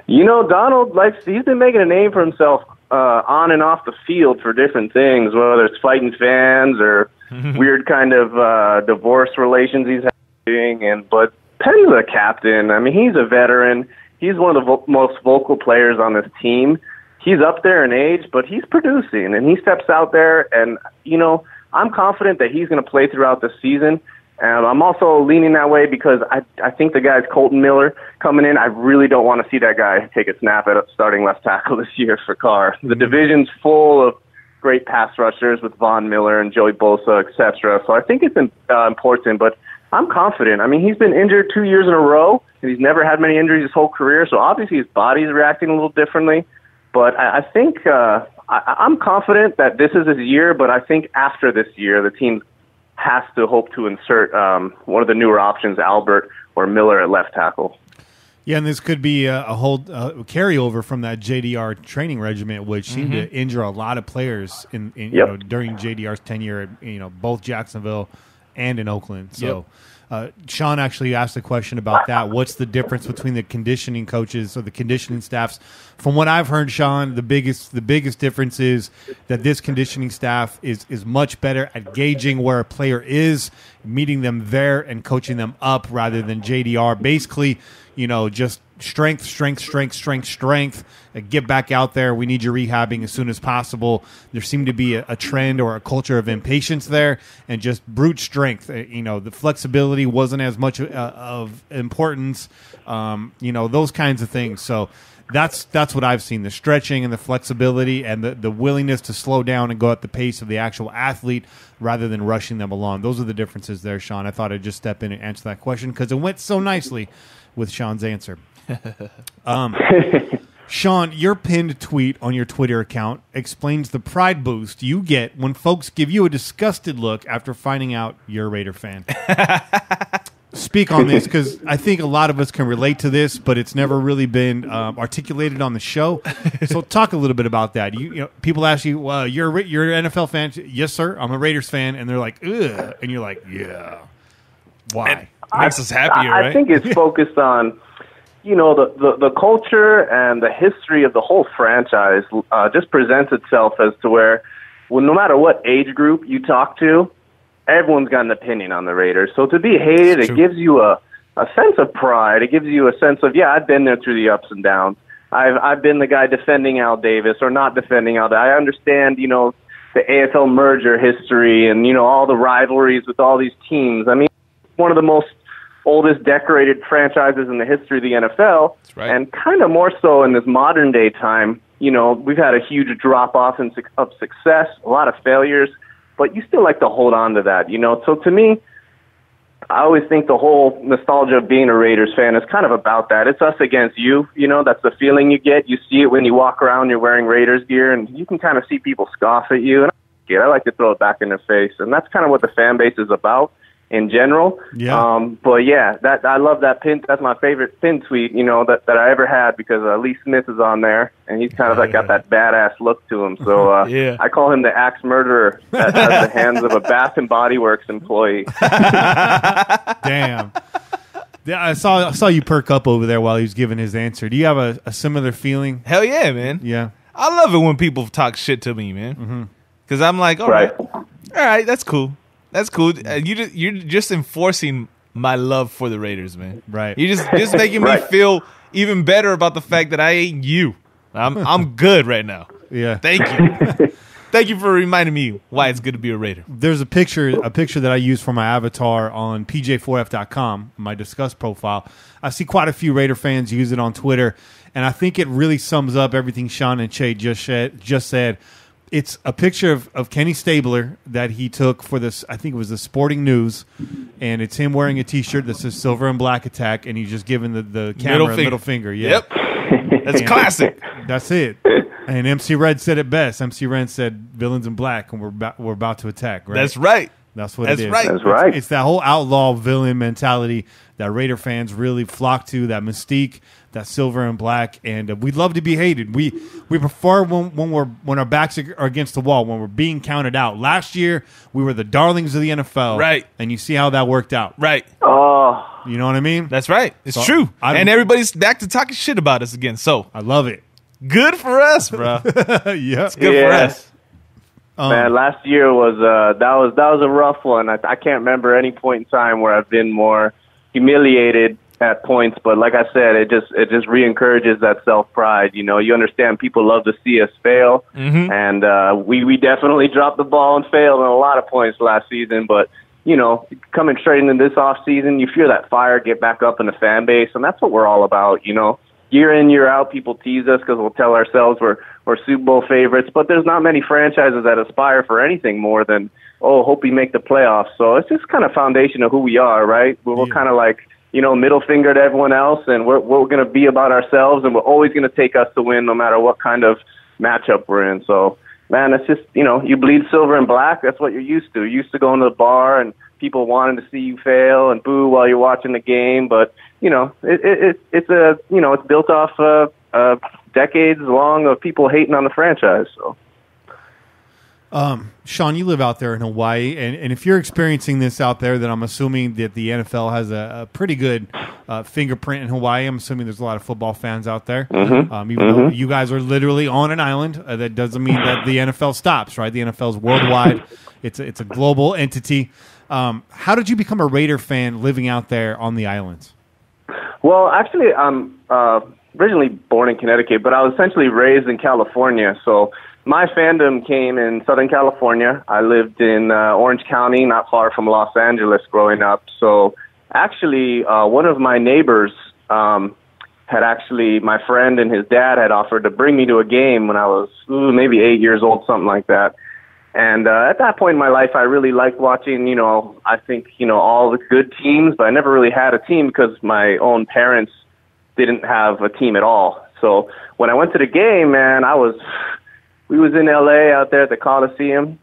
You know, Donald, likes, he's been making a name for himself uh, on and off the field for different things, whether it's fighting fans or weird kind of uh, divorce relations he's having, and but Penn's a captain. I mean, he's a veteran. He's one of the vo- most vocal players on this team. He's up there in age, but he's producing, and he steps out there. And you know, I'm confident that he's going to play throughout the season. And I'm also leaning that way because I I think the guy's Kolton Miller coming in. I really don't want to see that guy take a snap at a starting left tackle this year for Carr. The division's full of great pass rushers with Von Miller and Joey Bosa, et cetera. So I think it's uh, important, but I'm confident. I mean, he's been injured two years in a row, and he's never had many injuries his whole career, so obviously his body's reacting a little differently. But I, I think uh, I, I'm confident that this is his year, but I think after this year, the team has to hope to insert um, one of the newer options, Albert or Miller at left tackle. Yeah, and this could be a, a whole uh, carryover from that J D R training regiment, which seemed mm-hmm. to injure a lot of players in, in yep. you know, during J D R's tenure, at, you know, both Jacksonville and in Oakland. So yep. Uh, Sean actually asked a question about that. What's the difference between the conditioning coaches or the conditioning staffs? From what I've heard, Sean, the biggest the biggest difference is that this conditioning staff is is much better at gauging where a player is, meeting them there, and coaching them up rather than J D R. Basically, you know, just strength, strength, strength, strength, strength. Uh, get back out there. We need you rehabbing as soon as possible. There seemed to be a, a trend or a culture of impatience there, and just brute strength. Uh, you know, the flexibility wasn't as much uh, of importance. Um, you know, those kinds of things. So that's that's what I've seen: the stretching and the flexibility, and the the willingness to slow down and go at the pace of the actual athlete rather than rushing them along. Those are the differences there, Sean. I thought I'd just step in and answer that question because it went so nicely with Sean's answer. um, Sean, your pinned tweet on your Twitter account explains the pride boost you get when folks give you a disgusted look after finding out you're a Raider fan. Speak on this, because I think a lot of us can relate to this, but it's never really been um, articulated on the show. So talk a little bit about that. You, you know, people ask you, well, you're a, you're an N F L fan. Yes, sir, I'm a Raiders fan. And they're like, ugh. And you're like, yeah. Why? And it makes I, us happier, I, right? I think it's focused on, you know, the, the, the culture and the history of the whole franchise uh, just presents itself as to where, well, no matter what age group you talk to, everyone's got an opinion on the Raiders. So to be hated, it gives you a, a sense of pride. It gives you a sense of, yeah, I've been there through the ups and downs. I've I've been the guy defending Al Davis or not defending Al Davis. I understand, you know, the A F L merger history and, you know, all the rivalries with all these teams. I mean, one of the most oldest decorated franchises in the history of the N F L. That's right. And kind of more so in this modern day time, you know, we've had a huge drop off in of success, a lot of failures, but you still like to hold on to that, you know? So to me, I always think the whole nostalgia of being a Raiders fan is kind of about that. It's us against you, you know, that's the feeling you get. You see it when you walk around, you're wearing Raiders gear and you can kind of see people scoff at you. And I like to throw it back in their face. And that's kind of what the fan base is about in general. Yeah. Um, but yeah, that I love that pin. That's my favorite pin tweet, you know, that, that I ever had because uh, Lee Smith is on there and he's kind of like got that badass look to him. So uh, yeah. I call him the axe murderer at, at the hands of a Bath and Body Works employee. Damn. Yeah, I saw I saw you perk up over there while he was giving his answer. Do you have a, a similar feeling? Hell yeah, man. Yeah. I love it when people talk shit to me, man. Because mm-hmm. I'm like, all right. right. All right, that's cool. That's cool. You you're just enforcing my love for the Raiders, man. Right. You're just just making right. me feel even better about the fact that I ain't you. I'm I'm good right now. Yeah. Thank you. Thank you for reminding me why it's good to be a Raider. There's a picture a picture that I use for my avatar on P J four F dot com, my Discuss profile. I see quite a few Raider fans use it on Twitter, and I think it really sums up everything Sean and Che just said, just said. It's a picture of, of Kenny Stabler that he took for this, I think it was the Sporting News, and it's him wearing a T-shirt that says Silver and Black Attack, and he's just giving the, the camera middle finger. middle finger. Yeah. Yep. That's and classic. That's it. And M C Red said it best. M C Red said, villains in black, and we're about, we're about to attack, right? That's right. That's what That's it is. Right. That's right. It's, it's that whole outlaw villain mentality that Raider fans really flock to, that mystique. That silver and black, and uh, we'd love to be hated. We we prefer when when we're when our backs are against the wall, when we're being counted out. Last year, we were the darlings of the N F L, right? And you see how that worked out, right? Oh, you know what I mean? That's right. It's so, true, I'm, and everybody's back to talking shit about us again. So I love it. Good for us, bro. yeah, it's good yeah. for us. Um, Man, last year was uh, that was that was a rough one. I, I can't remember any point in time where I've been more humiliated at points, but like I said, it just it just re-encourages that self-pride. You know, you understand people love to see us fail, mm-hmm. and uh, we, we definitely dropped the ball and failed on a lot of points last season, but, you know, coming straight into this offseason, you feel that fire get back up in the fan base, and that's what we're all about, you know. Year in, year out, people tease us because we'll tell ourselves we're, we're Super Bowl favorites, but there's not many franchises that aspire for anything more than, oh, hope we make the playoffs. So it's just kind of foundation of who we are, right? We're, yeah. we're kind of like, you know, middle finger to everyone else, and we're, we're going to be about ourselves, and we're always going to take us to win no matter what kind of matchup we're in. So, man, it's just, you know, you bleed silver and black. That's what you're used to. You're used to going to the bar and people wanting to see you fail and boo while you're watching the game. But, you know, it, it, it's a, you know, it's built off uh, uh, decades long of people hating on the franchise. So. Um, Sean, you live out there in Hawaii, and, and if you're experiencing this out there, then I'm assuming that the N F L has a, a pretty good uh, fingerprint in Hawaii. I'm assuming there's a lot of football fans out there. Mm-hmm. Um, even mm-hmm. though you guys are literally on an island, uh, that doesn't mean that the N F L stops, right? The N F L is worldwide. It's a, it's a global entity. Um, how did you become a Raider fan living out there on the islands? Well, actually, I'm uh, originally born in Connecticut, but I was essentially raised in California. So my fandom came in Southern California. I lived in uh, Orange County, not far from Los Angeles, growing up. So actually, uh, one of my neighbors um, had actually, my friend and his dad had offered to bring me to a game when I was ooh, maybe eight years old, something like that. And uh, at that point in my life, I really liked watching, you know, I think, you know, all the good teams, but I never really had a team because my own parents didn't have a team at all. So when I went to the game, man, I was, we was in L A out there at the Coliseum,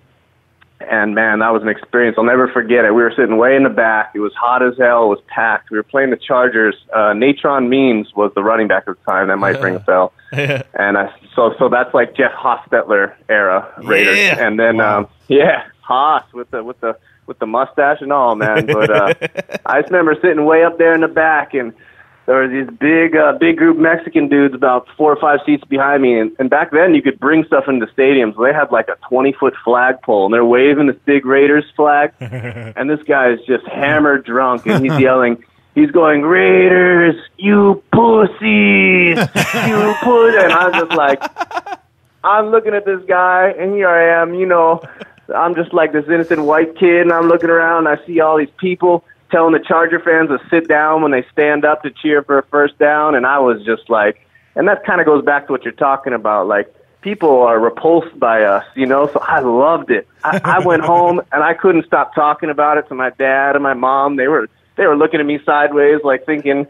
and, man, that was an experience. I'll never forget it. We were sitting way in the back. It was hot as hell. It was packed. We were playing the Chargers. Uh, Natron Means was the running back at the time. That might bring a bell. Yeah. And I, so so that's like Jeff Hostetler era Raiders. Yeah. And then, wow. um, yeah, Haas with the, with, the, with the mustache and all, man. But uh, I just remember sitting way up there in the back, and there were these big, uh, big group Mexican dudes about four or five seats behind me. And, and back then, you could bring stuff into stadiums. So they had like a twenty-foot flagpole, and they're waving this big Raiders flag. And this guy is just hammered drunk, and he's yelling, he's going, "Raiders, you pussies, you puss." And I'm just like, I'm looking at this guy, and here I am, you know, I'm just like this innocent white kid, and I'm looking around, and I see all these people telling the Charger fans to sit down when they stand up to cheer for a first down. And I was just like, and that kind of goes back to what you're talking about. Like, people are repulsed by us, you know, so I loved it. I, I went home, and I couldn't stop talking about it to my dad and my mom. They were, they were looking at me sideways, like thinking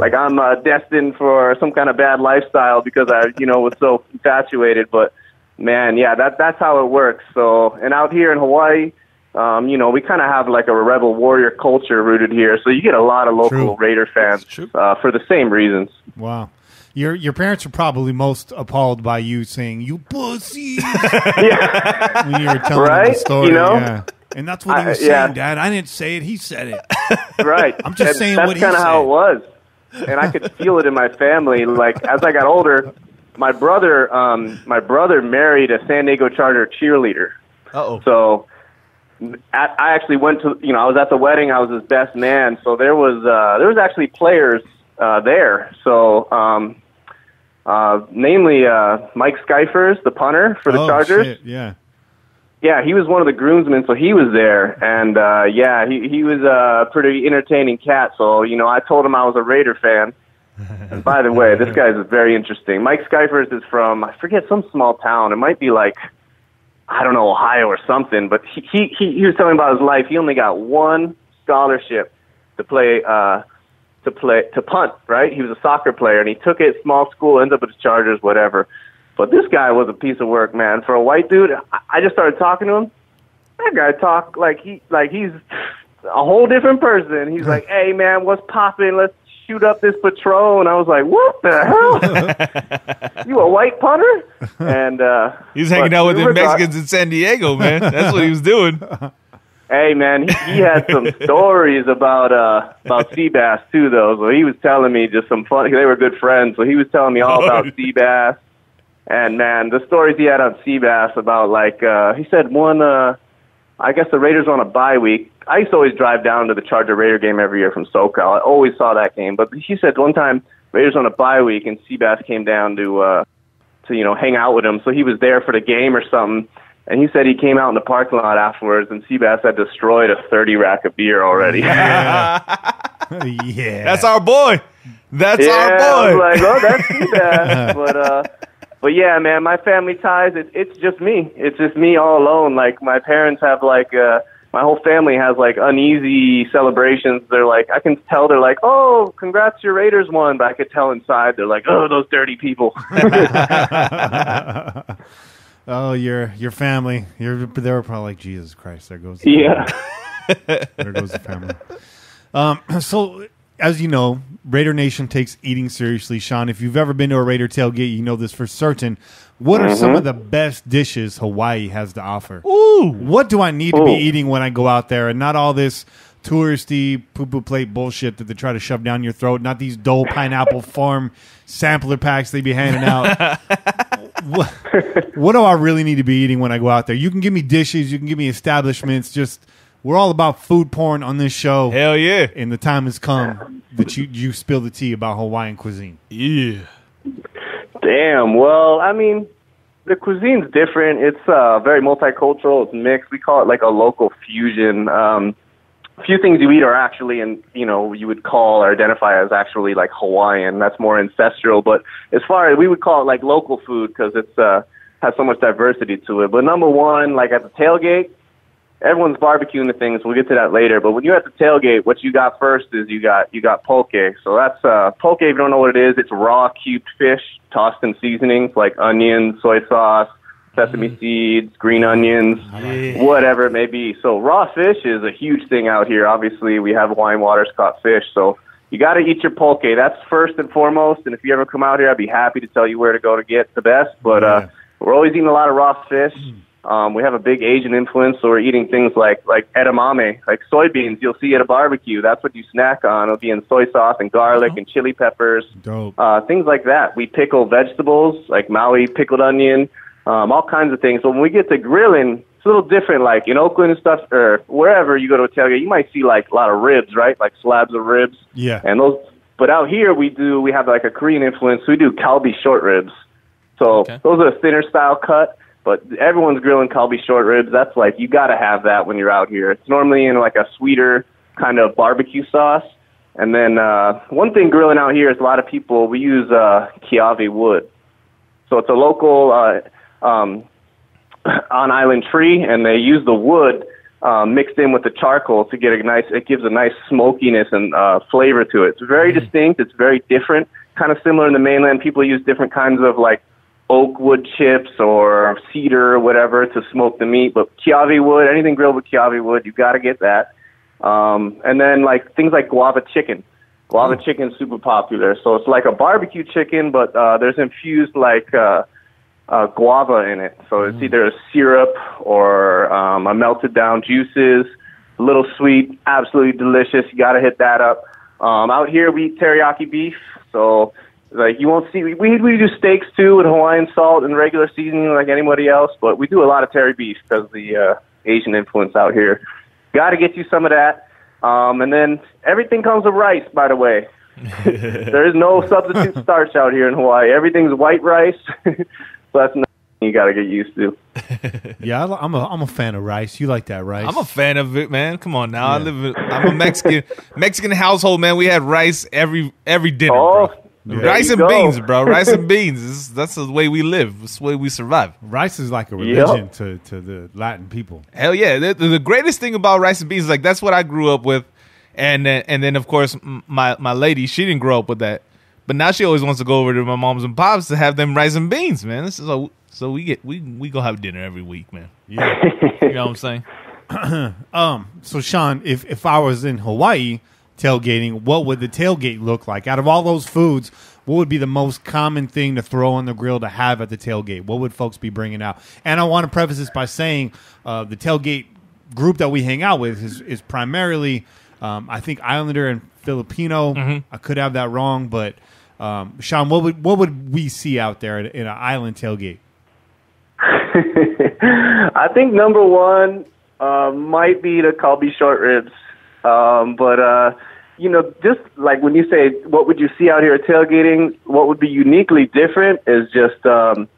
like I'm uh, destined for some kind of bad lifestyle because I, you know, was so infatuated. But, man, yeah, that, that's how it works. So, and out here in Hawaii, Um, you know, we kind of have like a rebel warrior culture rooted here, so you get a lot of local True. Raider fans uh, for the same reasons. Wow, your your parents were probably most appalled by you saying "you pussy" yeah. when you were telling right? them the story, you know? Yeah. And that's what he was I, saying, yeah. Dad. I didn't say it; he said it. Right. I'm just and saying what he said. That's kind of how it was, and I could feel it in my family. Like as I got older, my brother, um, my brother married a San Diego Charger cheerleader. Uh-oh. So. I actually went to, you know, I was at the wedding. I was his best man, so there was uh, there was actually players uh, there. So, um, uh, namely uh, Mike Skyfers, the punter for the oh, Chargers. Shit. Yeah, yeah, he was one of the groomsmen, so he was there, and uh, yeah, he he was a pretty entertaining cat. So, you know, I told him I was a Raider fan. And by the way, this guy's very interesting. Mike Skyfers is from, I forget, some small town. It might be like, I don't know, Ohio or something, but he, he, he, he was telling me about his life. He only got one scholarship to play, uh, to play, to punt, right? He was a soccer player, and he took it, small school, ended up at the Chargers, whatever. But this guy was a piece of work, man. For a white dude, I, I just started talking to him. That guy talked like he, like he's a whole different person. He's like, "Hey, man, what's poppin'? Let's shoot up this patrol." And I was like, "What the hell? You a white punter?" And uh, he was hanging out with the Mexicans in San Diego, man. That's what he was doing. Hey, man, he, he had some stories about uh, about Seabass too, though. So he was telling me just some funny. They were good friends, so he was telling me all about Seabass. And man, the stories he had on Seabass about like uh, he said one. Uh, I guess the Raiders on a bye week. I used to always drive down to the Charger Raider game every year from SoCal. I always saw that game. But he said one time, Raiders on a bye week, and Seabass came down to, uh, to you know, hang out with him. So he was there for the game or something. And he said he came out in the parking lot afterwards, and Seabass had destroyed a thirty-rack of beer already. Yeah. Yeah. That's our boy. That's yeah, our boy. I was like, oh, that's Seabass. But, uh... But yeah, man, my family ties, it, it's just me. It's just me all alone. Like, my parents have, like, uh, my whole family has, like, uneasy celebrations. They're like, I can tell they're like, "Oh, congrats, your Raiders won." But I could tell inside they're like, "Oh, those dirty people." Oh, your your family. You're, they were probably like, "Jesus Christ, there goes the family." Yeah. There goes the family. Um, so... as you know, Raider Nation takes eating seriously. Sean, if you've ever been to a Raider tailgate, you know this for certain. What are mm-hmm. some of the best dishes Hawaii has to offer? Ooh, what do I need Ooh. to be eating when I go out there, and not all this touristy poo-poo plate bullshit that they try to shove down your throat, not these dull pineapple farm sampler packs they be handing out. what, what do I really need to be eating when I go out there? You can give me dishes. You can give me establishments. Just we're all about food porn on this show. Hell yeah. And the time has come that you, you spill the tea about Hawaiian cuisine. Yeah. Damn. Well, I mean, the cuisine's different. It's uh, very multicultural. It's mixed. We call it like a local fusion. Um, a few things you eat are actually, and you know, you would call or identify as actually like Hawaiian. That's more ancestral. But as far as we would call it like local food because it's uh, has so much diversity to it. But number one, like at the tailgate, everyone's barbecuing the things. We'll get to that later. But when you're at the tailgate, what you got first is you got you got poke. So that's uh, poke. If you don't know what it is, it's raw cubed fish tossed in seasonings like onions, soy sauce, sesame seeds, green onions, yeah. whatever it may be. So raw fish is a huge thing out here. Obviously, we have Hawaiian Waters caught fish. So you got to eat your poke. That's first and foremost. And if you ever come out here, I'd be happy to tell you where to go to get the best. But yeah. uh, we're always eating a lot of raw fish. Um, we have a big Asian influence, so we're eating things like, like edamame, like soybeans you'll see at a barbecue. That's what you snack on. It'll be in soy sauce and garlic oh. and chili peppers, Dope. Uh, things like that. We pickle vegetables, like Maui pickled onion. Um, all kinds of things. So when we get to grilling, it's a little different. Like in Oakland and stuff, or wherever you go to a tailgate, you might see like a lot of ribs, right? Like slabs of ribs. Yeah. And those. But out here, we do. We have like a Korean influence. We do kalbi short ribs. So okay. those are a thinner style cut. But everyone's grilling kalbi short ribs. That's like you got to have that when you're out here. It's normally in like a sweeter kind of barbecue sauce. And then uh, one thing grilling out here is a lot of people we use uh, kiawe wood. So it's a local. Uh, Um, on island tree, and they use the wood um, mixed in with the charcoal to get a nice, it gives a nice smokiness and uh, flavor to it. It's very distinct. It's very different. Kind of similar in the mainland. People use different kinds of like oak wood chips or cedar or whatever to smoke the meat. But kiawe wood, anything grilled with kiawe wood, you got to get that. Um, and then like things like guava chicken. Guava mm. chicken is super popular. So it's like a barbecue chicken, but uh, there's infused like uh, Uh, guava in it. So it's either a syrup or um, a melted down juices, a little sweet, absolutely delicious. You got to hit that up. Um, out here, we eat teriyaki beef. So like you won't see, we, we do steaks too with Hawaiian salt and regular seasoning like anybody else, but we do a lot of teriyaki beef because of the uh, Asian influence out here. Got to get you some of that. Um, and then everything comes with rice, by the way. There is no substitute starch out here in Hawaii. Everything's white rice. So that's nothing you got to get used to. Yeah, I'm a I'm a fan of rice. You like that rice? I'm a fan of it, man. Come on now, yeah. I live. I'm a Mexican Mexican household, man. We had rice every every dinner. Oh, bro. Yeah. Rice and go. beans, bro. Rice and beans. It's, that's the way we live. That's the way we survive. Rice is like a religion yep. to to the Latin people. Hell yeah! The, the greatest thing about rice and beans is like that's what I grew up with, and then, and then of course my my lady, she didn't grow up with that. But now she always wants to go over to my mom's and pops to have them rice and beans, man. This is a, so we get we we go have dinner every week, man. Yeah, you know what I'm saying. um, so Sean, if if I was in Hawaii tailgating, what would the tailgate look like? Out of all those foods, what would be the most common thing to throw on the grill to have at the tailgate? What would folks be bringing out? And I want to preface this by saying, uh, the tailgate group that we hang out with is is primarily, um, I think Islander and Filipino. Mm-hmm. I could have that wrong, but. Um, Sean, what would what would we see out there in, in an island tailgate? I think number one uh, might be the kalbi short ribs, um, but uh, you know, just like when you say what would you see out here at tailgating, what would be uniquely different is just um,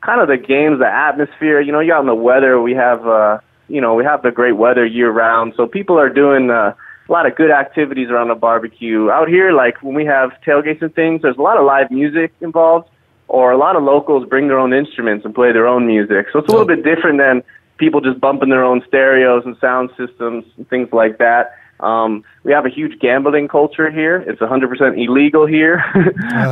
kind of the games, the atmosphere. You know, you're out in the weather. We have uh, you know we have the great weather year round, so people are doing. Uh, A lot of good activities around a barbecue. Out here, like when we have tailgates and things, there's a lot of live music involved, or a lot of locals bring their own instruments and play their own music. So it's a little bit different than people just bumping their own stereos and sound systems and things like that. Um, we have a huge gambling culture here. It's one hundred percent illegal here,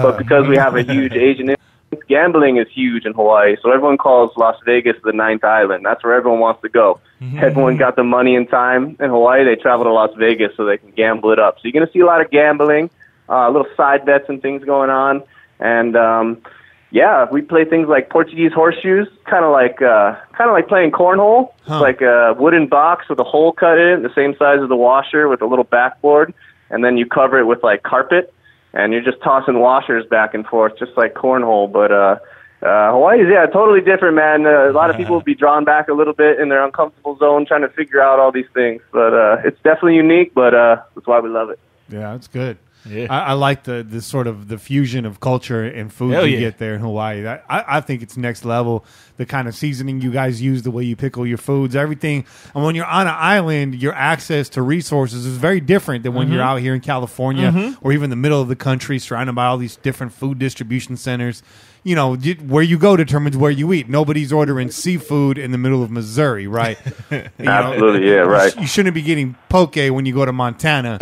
but because we have a huge Asian influence, gambling is huge in Hawaii, so everyone calls Las Vegas the ninth island. That's where everyone wants to go. Mm-hmm. Everyone got the money and time. In Hawaii, they travel to Las Vegas so they can gamble it up. So you're going to see a lot of gambling, uh, little side bets and things going on. And, um, yeah, we play things like Portuguese horseshoes, kind of like uh, kind of like playing cornhole. Huh. It's like a wooden box with a hole cut in it, the same size as the washer with a little backboard, and then you cover it with, like, carpet. And you're just tossing washers back and forth, just like cornhole. But uh, uh, Hawaii is, yeah, totally different, man. Uh, a lot of people will be drawn back a little bit in their uncomfortable zone trying to figure out all these things. But uh, it's definitely unique, but uh, that's why we love it. Yeah, that's good. Yeah. I, I like the, the sort of the fusion of culture and food Hell you yeah. get there in Hawaii. That, I, I think it's next level, the kind of seasoning you guys use, the way you pickle your foods, everything. And when you're on an island, your access to resources is very different than when mm-hmm. you're out here in California mm-hmm. or even the middle of the country surrounded by all these different food distribution centers. You know, where you go determines where you eat. Nobody's ordering seafood in the middle of Missouri, right? You Absolutely, know, yeah, right. You shouldn't be getting poke when you go to Montana.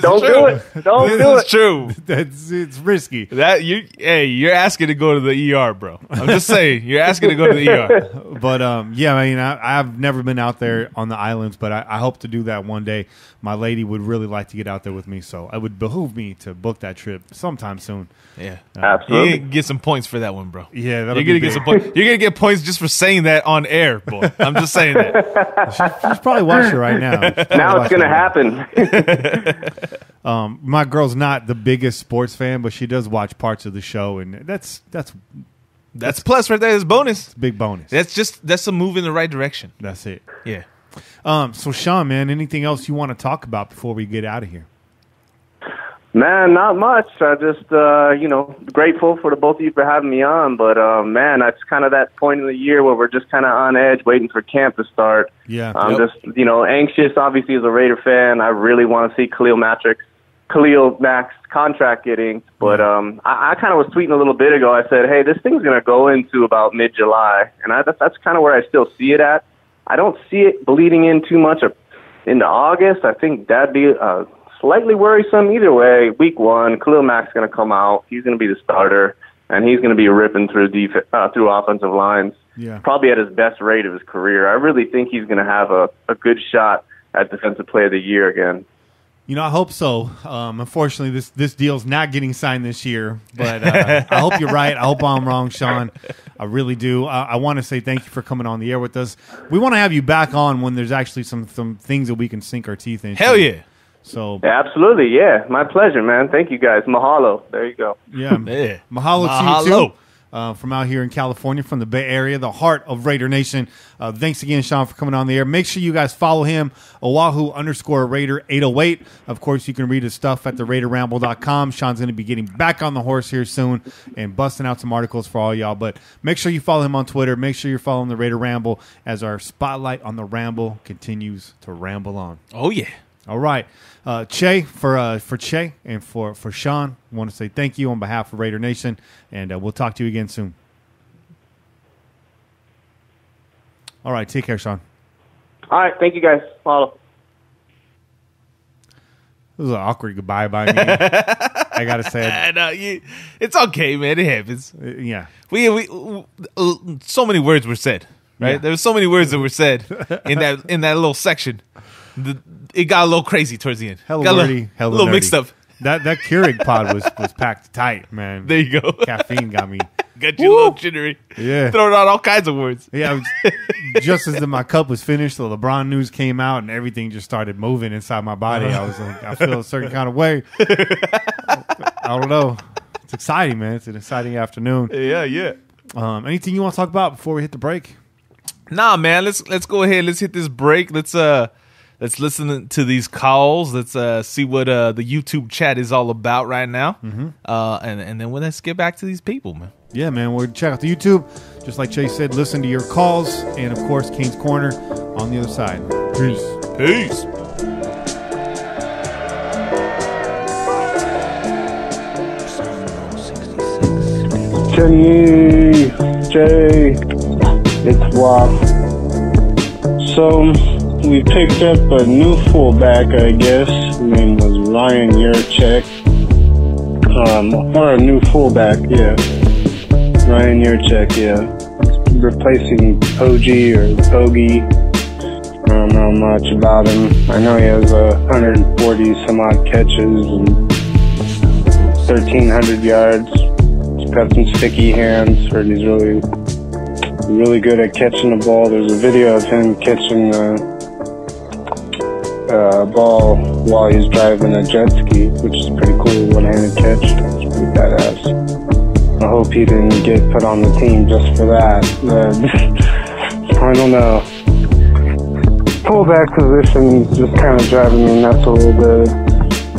Don't true. do it. Don't this do is it. True. That's it's risky. That you, hey, you're asking to go to the E R, bro. I'm just saying, you're asking to go to the E R. But um, yeah, I mean, I, I've never been out there on the islands, but I, I hope to do that one day. My lady would really like to get out there with me, so it would behoove me to book that trip sometime soon. Yeah, uh, absolutely. You get some points for that one, bro. Yeah, you're gonna get some points. You're gonna get points just for saying that on air, boy. I'm just saying that. She's probably watching right now. Now it's gonna happen. um, my girl's not the biggest sports fan, but she does watch parts of the show, and that's that's that's, that's plus right there. That's bonus. It's a big bonus. That's just that's a move in the right direction. That's it. Yeah. Um, so, Sean, man, anything else you want to talk about before we get out of here? Man, not much. I just, uh, you know, grateful for the both of you for having me on. But, uh, man, it's kind of that point in the year where we're just kind of on edge waiting for camp to start. Yeah. I'm yep. just, you know, anxious, obviously, as a Raider fan. I really want to see Khalil Mack, Khalil Mack's contract get inked. But um, I, I kind of was tweeting a little bit ago. I said, hey, this thing's going to go into about mid-July. And I, that's, that's kind of where I still see it at. I don't see it bleeding in too much into August. I think that'd be uh, slightly worrisome. Either way, week one, Khalil Mack's going to come out. He's going to be the starter, and he's going to be ripping through def- uh, through offensive lines, yeah. probably at his best rate of his career. I really think he's going to have a, a good shot at Defensive Player of the Year again. You know, I hope so. Um, unfortunately, this, this deal's not getting signed this year, but uh, I hope you're right. I hope I'm wrong, Sean. I really do. I, I want to say thank you for coming on the air with us. We want to have you back on when there's actually some, some things that we can sink our teeth into. Hell yeah. So yeah, absolutely, yeah. My pleasure, man. Thank you, guys. Mahalo. There you go. Yeah, yeah. Mahalo, mahalo to you, too. Uh, from out here in California, from the Bay Area, the heart of Raider Nation. Uh, thanks again, Sean, for coming on the air. Make sure you guys follow him, Oahu underscore Raider eight oh eight. Of course, you can read his stuff at the Raider Ramble dot com. Sean's going to be getting back on the horse here soon and busting out some articles for all y'all. But make sure you follow him on Twitter. Make sure you're following the Raider Ramble as our spotlight on the Ramble continues to ramble on. Oh, yeah. All right. Uh, Che, for uh, for Che and for, for Sean, I want to say thank you on behalf of Raider Nation, and uh, we'll talk to you again soon. All right. Take care, Sean. All right. Thank you, guys. Follow. This was an awkward goodbye by me. I got to say. No, you, it's okay, man. It happens. Uh, yeah. We, we uh, So many words were said, right? Yeah. There were so many words that were said in that in that little section. The, it got a little crazy towards the end. Hella got nerdy, little, hella a little nerdy. Mixed up. That that Keurig pod was, was packed tight, man. There you go. Caffeine got me. Got you a little jittery. Yeah. Throwing out all kinds of words. Yeah. Was, just as the, my cup was finished, the LeBron news came out, and everything just started moving inside my body. Uh-huh. I was like, I feel a certain kind of way. I don't know. It's exciting, man. It's an exciting afternoon. Yeah, yeah. Um, anything you want to talk about before we hit the break? Nah, man. Let's let's go ahead. Let's hit this break. Let's uh. Let's listen to these calls. Let's uh, see what uh, the YouTube chat is all about right now. Mm-hmm. Uh, and, and then we'll let's get back to these people, man. Yeah, man. We'll check out the YouTube. Just like Chase said, listen to your calls. And, of course, Kane's Corner on the other side. Peace. Peace. Kenny, Jay, it's Waf. So... we picked up a new fullback, I guess. His name was Ryan Yurchek. um, or a new fullback, yeah. Ryan Yurchek, yeah. Replacing Oji or Ogie. I don't know much about him. I know he has uh, one hundred forty some odd catches and thirteen hundred yards. He's got some sticky hands, or he's really, really good at catching the ball. There's a video of him catching the Uh, ball while he's driving a jet ski, which is pretty cool. One-handed catch, that's pretty badass. I hope he didn't get put on the team just for that. Uh, I don't know. Fullback position just kind of driving me nuts a little bit.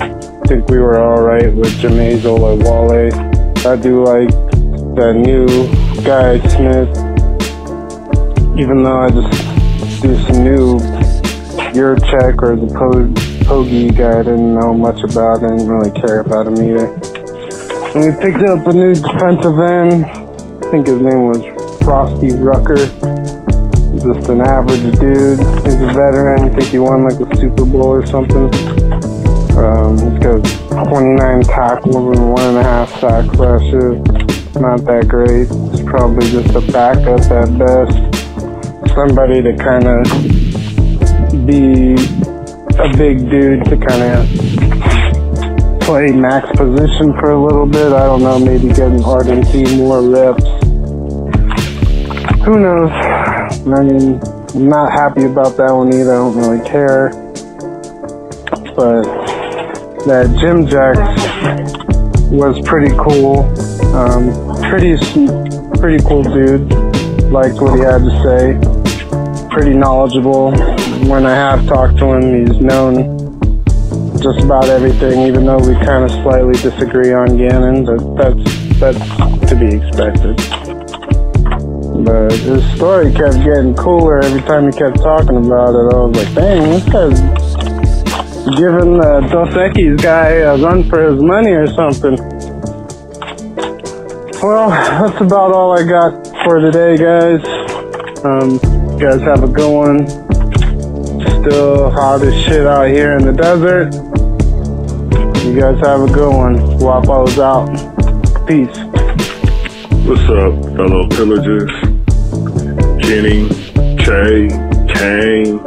I think we were all right with Jameis Olawale. I do like that new guy Smith, even though I just do some new. Yurchek or the Pogi guy, I didn't know much about, I didn't really care about him either. And we picked up a new defensive end, I think his name was Frosty Rucker, just an average dude, he's a veteran, I think he won like a Super Bowl or something. Um, he's got twenty-nine tackles and one and a half sack flashes, not that great, he's probably just a backup at best, somebody to kind of be a big dude to kind of play max position for a little bit. I don't know, maybe getting R D T more reps. Who knows? I mean, I'm not happy about that one either. I don't really care. But that Jim Jax was pretty cool. Um, pretty, pretty cool dude. Liked what he had to say. Pretty knowledgeable. When I have talked to him, he's known just about everything, even though we kind of slightly disagree on Gannon, but that's, that's to be expected. But his story kept getting cooler every time he kept talking about it. I was like, dang, this guy's giving uh, Dos Equis guy a run for his money or something. Well, that's about all I got for today, guys. Um, you guys have a good one. Still hot as shit out here in the desert. You guys have a good one. Wapo's out. Peace. What's up, fellow pillagers? Jenny, Che, Kane.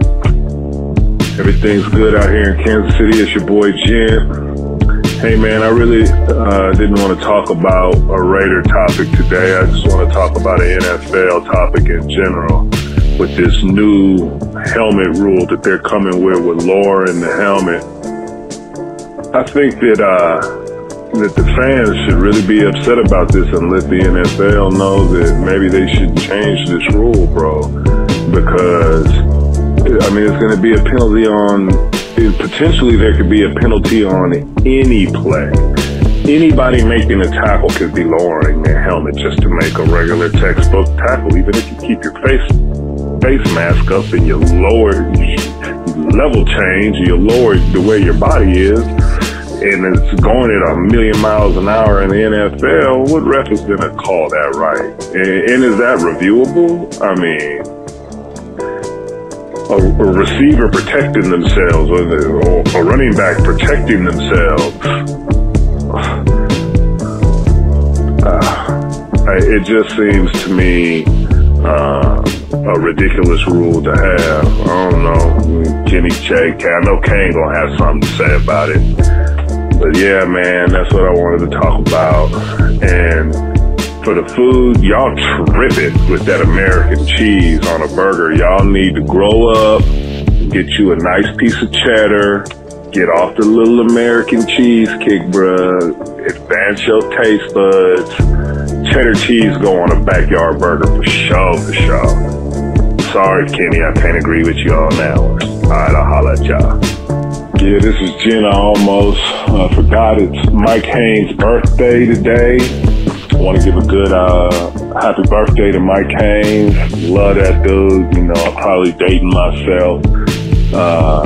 Everything's good out here in Kansas City. It's your boy, Jim. Hey, man, I really uh, didn't want to talk about a Raider topic today. I just want to talk about an N F L topic in general. With this new helmet rule that they're coming with, with lowering the helmet, I think that uh, that the fans should really be upset about this and let the N F L know that maybe they should change this rule, bro. Because I mean, it's going to be a penalty on. Potentially, there could be a penalty on any play. Anybody making a tackle could be lowering their helmet just to make a regular textbook tackle, even if you keep your face. face mask up and your lower level change, your lower the way your body is, and it's going at a million miles an hour in the N F L, what ref is going to call that right? And, and is that reviewable? I mean, a, a receiver protecting themselves or, the, or a running back protecting themselves. Uh, it just seems to me Uh, a ridiculous rule to have. I don't know. Kenny Che, I know Kane gonna have something to say about it. But yeah, man, that's what I wanted to talk about. And for the food, y'all trip it with that American cheese on a burger. Y'all need to grow up, get you a nice piece of cheddar, get off the little American cheese kick, bruh. Advance your taste buds. Cheddar cheese go on a backyard burger for sure, for sure. Sorry, Kenny, I can't agree with you on that one. All right, I'll holler at y'all. Yeah, this is Jen. I almost uh, forgot it's Mike Haynes' birthday today. I want to give a good uh, happy birthday to Mike Haynes. Love that dude. You know, I'm probably dating myself. Uh,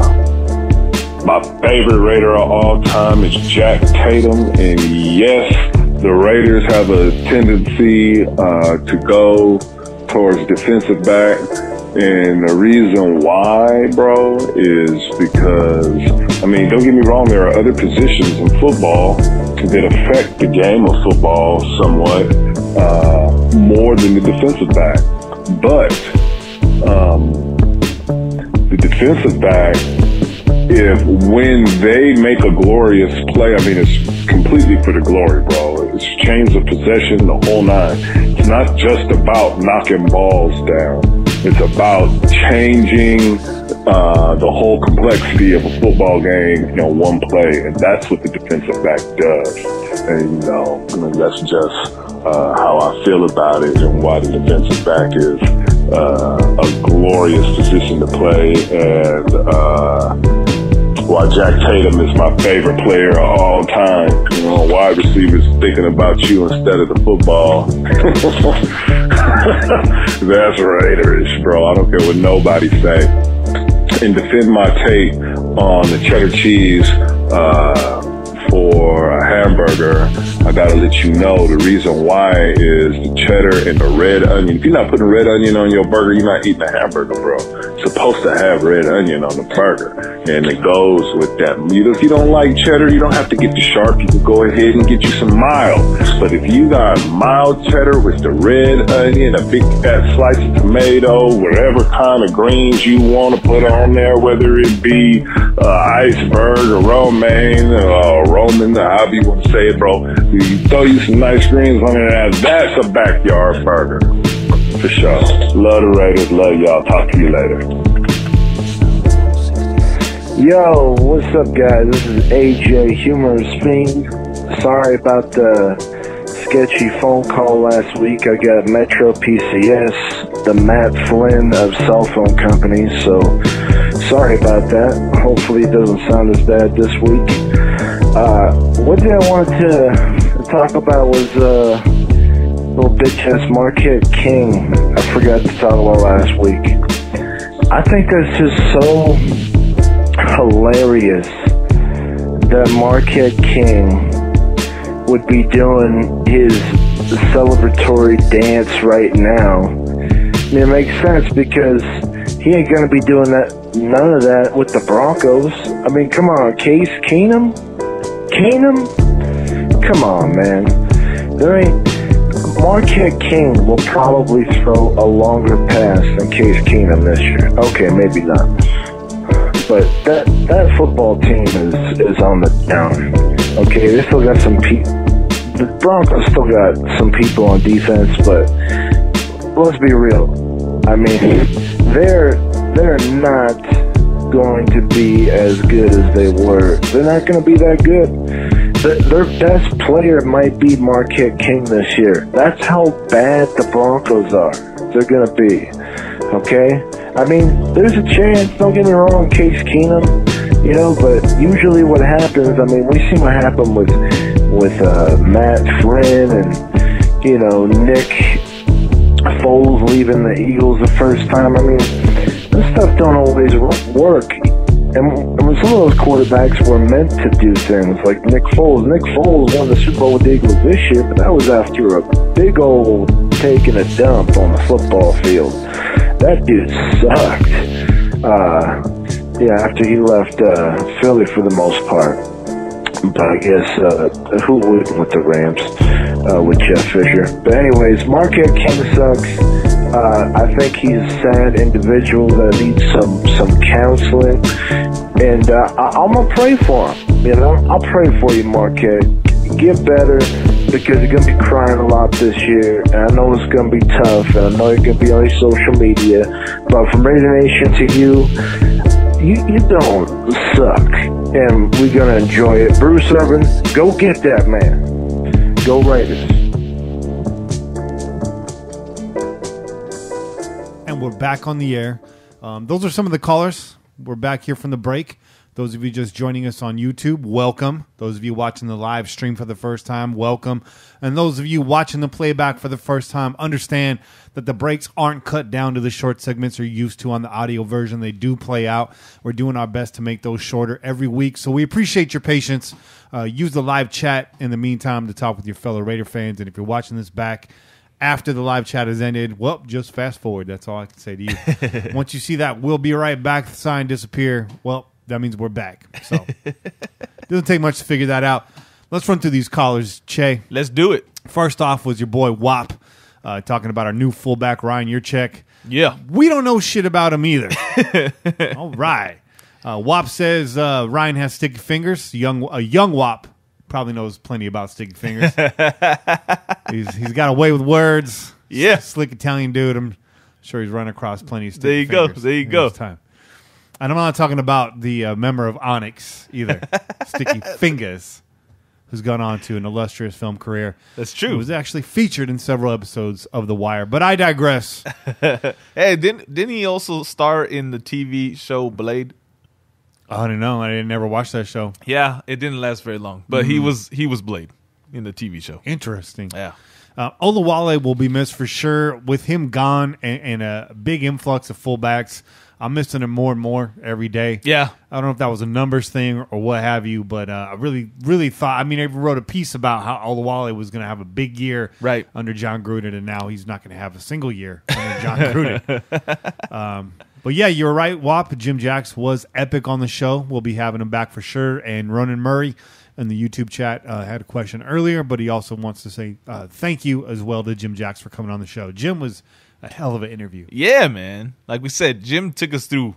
my favorite Raider of all time is Jack Tatum, and yes, the Raiders have a tendency uh, to go towards defensive back. And the reason why, bro, is because, I mean, don't get me wrong, there are other positions in football possessions that affect the game of football somewhat uh, more than the defensive back. But um, the defensive back, if when they make a glorious play, I mean, it's completely for the glory, bro. It's chains of possession, the whole nine. It's not just about knocking balls down. It's about changing uh, the whole complexity of a football game in you know, one play, and that's what the defensive back does. And, you know, I mean, that's just uh, how I feel about it and why the defensive back is uh, a glorious position to play, and uh, why Jack Tatum is my favorite player of all time. You know, wide receivers thinking about you instead of the football. That's Raiderish, bro. I don't care what nobody say. And defend my take on the cheddar cheese uh, for a hamburger. I gotta let you know the reason why is the cheddar and the red onion. If you're not putting red onion on your burger, you're not eating a hamburger, bro. Supposed to have red onion on the burger, and it goes with that. If you don't like cheddar, you don't have to get the sharp. You can go ahead and get you some mild. But if you got mild cheddar with the red onion, a big fat slice of tomato, whatever kind of greens you want to put on there, whether it be uh, iceberg or romaine or uh, Roman, however you want to say it, bro, you throw you some nice greens on there. That's a backyard burger. For sure. Love the Raiders. Love y'all. Talk to you later. Yo, what's up, guys? This is A J, Humorous Fiend. Sorry about the sketchy phone call last week. I got Metro P C S, the Matt Flynn of cell phone companies, so sorry about that. Hopefully it doesn't sound as bad this week. Uh, one thing I wanted to talk about was... Uh, little bitch-ass Marquette King. I forgot to talk about last week. I think that's just so hilarious that Marquette King would be doing his celebratory dance right now. And it makes sense because he ain't gonna be doing that, none of that with the Broncos. I mean, come on, Case Keenum? Keenum? Come on, man. There ain't... Marquette King will probably throw a longer pass than Case Keenum this year. Okay, maybe not. But that that football team is, is on the down. Okay, they still got some people. The Broncos still got some people on defense, but let's be real. I mean, they're they're not going to be as good as they were. They're not going to be that good. Their best player might be Marquette King this year. That's how bad the Broncos are. They're going to be. Okay? I mean, there's a chance, don't get me wrong, Case Keenum, you know, but usually what happens, I mean, we see what happened with with uh, Matt Flynn and, you know, Nick Foles leaving the Eagles the first time. I mean, this stuff don't always work. And when some of those quarterbacks were meant to do things, like Nick Foles. Nick Foles won the Super Bowl with the Eagles this year, but that was after a big old taking a dump on the football field. That dude sucked. Uh, yeah, after he left uh, Philly for the most part. But I guess uh, who wouldn't with the Rams uh, with Jeff Fisher? But anyways, Marquette King sucks. Uh, I think he's a sad individual that needs some, some counseling. And uh, I, I'm going to pray for him. You know, I'll pray for you, Marquette. Get better because you're going to be crying a lot this year. And I know it's going to be tough. And I know you're going to be on your social media. But from Raider Nation to you, you, you don't suck. And we're going to enjoy it. Bruce Irvin, go get that man. Go Raiders. We're back on the air. Um, those are some of the callers. We're back here from the break. Those of you just joining us on YouTube, welcome. Those of you watching the live stream for the first time, welcome. And those of you watching the playback for the first time, understand that the breaks aren't cut down to the short segments you're used to on the audio version. They do play out. We're doing our best to make those shorter every week. So we appreciate your patience. Uh, use the live chat in the meantime to talk with your fellow Raider fans. And if you're watching this back after the live chat has ended, well, just fast forward. That's all I can say to you. Once you see that, we'll be right back. The sign disappear. Well, that means we're back. So doesn't take much to figure that out. Let's run through these callers, Che. Let's do it. First off was your boy W A P uh, talking about our new fullback, Ryan Yurchek. Yeah. We don't know shit about him either. All right. Uh, W A P says uh, Ryan has sticky fingers. Young, a young W A P probably knows plenty about sticky fingers. he's He's got a way with words. Yeah. Slick Italian dude. I'm sure he's run across plenty of sticky fingers. There you fingers go. There you go. Time. And I'm not talking about the uh, member of Onyx either. Sticky Fingers, who's gone on to an illustrious film career. That's true. He was actually featured in several episodes of The Wire, but I digress. Hey, didn't didn't he also star in the T V show Blade? I don't know. I didn't ever watch that show. Yeah, it didn't last very long, but mm. he was he was Blade in the T V show. Interesting. Yeah. Uh, Oluwale will be missed for sure. With him gone and, and a big influx of fullbacks, I'm missing him more and more every day. Yeah. I don't know if that was a numbers thing or what have you, but uh, I really, really thought, I mean, I even wrote a piece about how Oluwale was going to have a big year right. under Jon Gruden, and now he's not going to have a single year under Jon Gruden. Um, but, yeah, you're right, W A P. Jim Jax was epic on the show. We'll be having him back for sure. And Ronan Murray in the YouTube chat uh, had a question earlier, but he also wants to say uh, thank you as well to Jim Jax for coming on the show. Jim was a hell of an interview. Yeah, man. Like we said, Jim took us through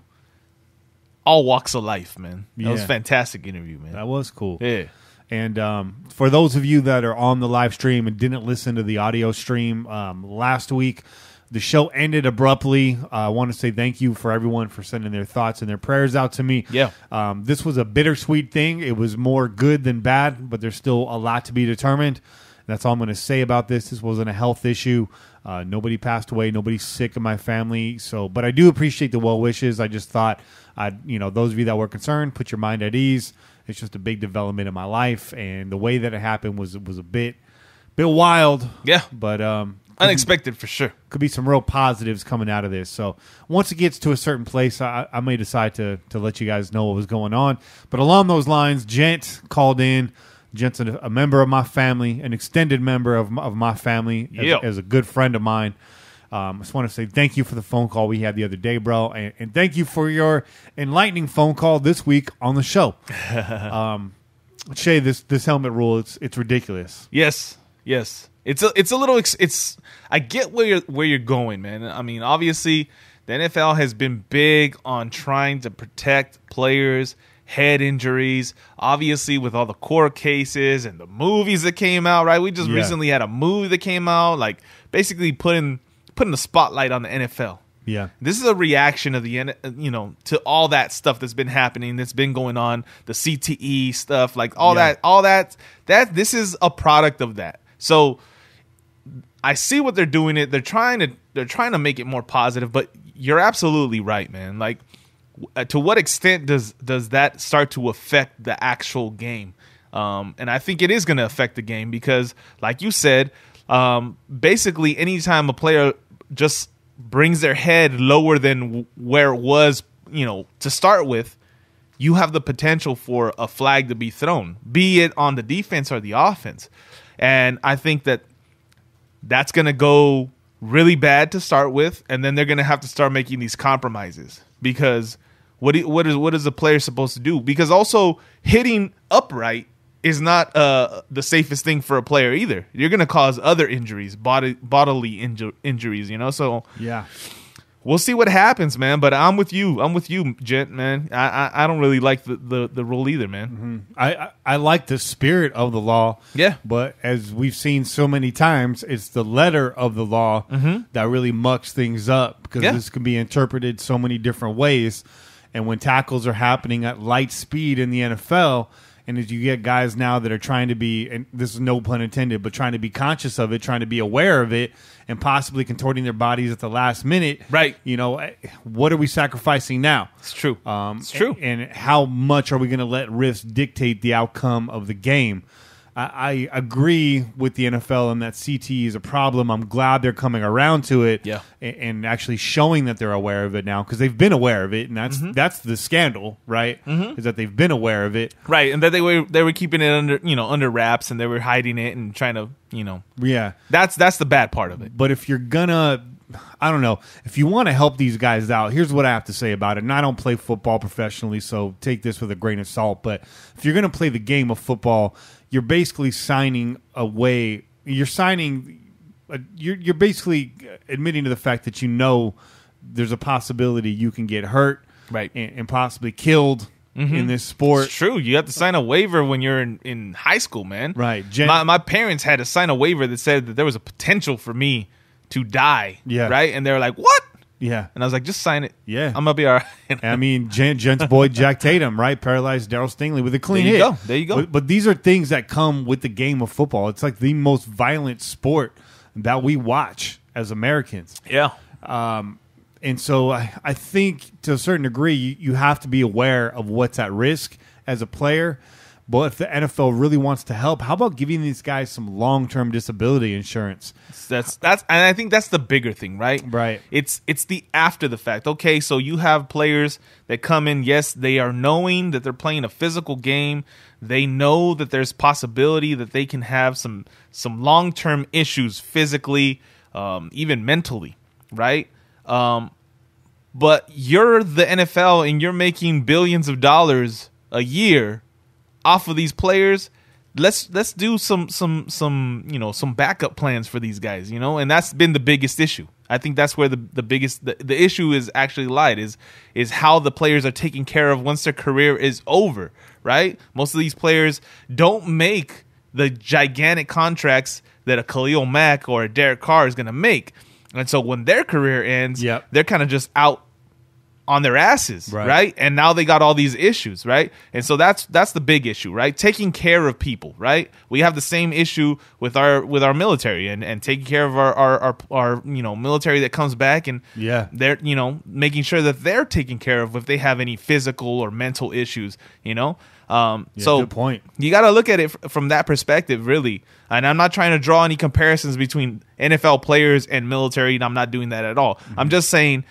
all walks of life, man. That yeah. was a fantastic interview, man. That was cool. Yeah. And um, for those of you that are on the live stream and didn't listen to the audio stream um, last week, the show ended abruptly. Uh, I want to say thank you for everyone for sending their thoughts and their prayers out to me. Yeah. Um, this was a bittersweet thing. It was more good than bad, but there's still a lot to be determined. That's all I'm going to say about this. This wasn't a health issue. Uh, nobody passed away. Nobody's sick in my family. So, but I do appreciate the well wishes. I just thought, I'd, you know, those of you that were concerned, put your mind at ease. It's just a big development in my life, and the way that it happened was was a bit, bit wild. Yeah, but um, unexpected be, for sure. Could be some real positives coming out of this. So once it gets to a certain place, I, I may decide to to let you guys know what was going on. But along those lines, Gent called in. Gent's a, a member of my family, an extended member of my, of my family, as, yep. as a good friend of mine. Um, I just want to say thank you for the phone call we had the other day, bro, and, and thank you for your enlightening phone call this week on the show. um, Shay, this this helmet rule, it's it's ridiculous. Yes, yes, it's a it's a little ex- it's. I get where you're where you're going, man. I mean, obviously, the N F L has been big on trying to protect players. Head injuries, obviously, with all the court cases and the movies that came out, right? We just yeah. recently had a movie that came out, like basically putting putting the spotlight on the N F L. Yeah, this is a reaction of the you know to all that stuff that's been happening, that's been going on, the C T E stuff, like all yeah. that, all that. That this is a product of that. So I see what they're doing. It they're trying to they're trying to make it more positive, but you're absolutely right, man. Like. To what extent does does that start to affect the actual game? Um, and I think it is going to affect the game because, like you said, um, basically any time a player just brings their head lower than where it was, you know, to start with, you have the potential for a flag to be thrown, be it on the defense or the offense. And I think that that's going to go really bad to start with, and then they're going to have to start making these compromises because – What do, what is what is the player supposed to do? Because also hitting upright is not uh, the safest thing for a player either. You're going to cause other injuries, body, bodily inju- injuries, you know. So yeah, we'll see what happens, man. But I'm with you. I'm with you, Gent, man. I I, I don't really like the, the, the rule either, man. Mm-hmm. I, I I like the spirit of the law. Yeah. But as we've seen so many times, it's the letter of the law mm-hmm. that really mucks things up because yeah. this can be interpreted so many different ways. And when tackles are happening at light speed in the N F L, and as you get guys now that are trying to be, and this is no pun intended, but trying to be conscious of it, trying to be aware of it, and possibly contorting their bodies at the last minute. Right. You know, what are we sacrificing now? It's true. Um, it's true. And, and how much are we going to let risks dictate the outcome of the game? I, I agree with the N F L and that C T E is a problem. I'm glad they're coming around to it yeah. and, and actually showing that they're aware of it now because they've been aware of it, and that's mm-hmm. that's the scandal, right? Mm-hmm. Is that they've been aware of it, right? And that they were they were keeping it under you know under wraps and they were hiding it and trying to you know yeah that's that's the bad part of it. But if you're gonna I don't know. If you want to help these guys out, here's what I have to say about it. And I don't play football professionally, so take this with a grain of salt. But if you're going to play the game of football, you're basically signing away. You're signing. A, you're you're basically admitting to the fact that you know there's a possibility you can get hurt, right, and, and possibly killed. Mm-hmm. In this sport. It's true. You have to sign a waiver when you're in, in high school, man. Right. Gen- my, my parents had to sign a waiver that said that there was a potential for me to die. Yeah. Right? And they were like, what? Yeah. And I was like, just sign it. Yeah. I'm going to be all right. I mean, Gen- Gent's boy, Jack Tatum, right? Paralyzed Daryl Stingley with a clean hit. There you hit. go. There you go. But, but these are things that come with the game of football. It's like the most violent sport that we watch as Americans. Yeah. Um And so I, I think to a certain degree, you, you have to be aware of what's at risk as a player. But if the N F L really wants to help, how about giving these guys some long-term disability insurance? That's that's, and I think that's the bigger thing, right? Right. It's it's the after the fact. Okay, so you have players that come in. Yes, they are knowing that they're playing a physical game. They know that there's possibility that they can have some some long-term issues physically, um, even mentally, right? Um, but you're the N F L and you're making billions of dollars a year off of these players. Let's let's do some some some you know some backup plans for these guys, you know, and that's been the biggest issue. I think that's where the, the biggest the, the issue is actually lied is is how the players are taken care of once their career is over, right? Most of these players don't make the gigantic contracts that a Khalil Mack or a Derek Carr is going to make. And so when their career ends, yep. they're kind of just out on their asses, right. right? And now they got all these issues, right? And so that's that's the big issue, right? Taking care of people, right? We have the same issue with our with our military and, and taking care of our, our our our you know military that comes back and yeah, they're you know making sure that they're taken care of if they have any physical or mental issues, you know. Um, yeah, so good point. You got to look at it from that perspective, really. And I'm not trying to draw any comparisons between N F L players and military, and I'm not doing that at all. Mm-hmm. I'm just saying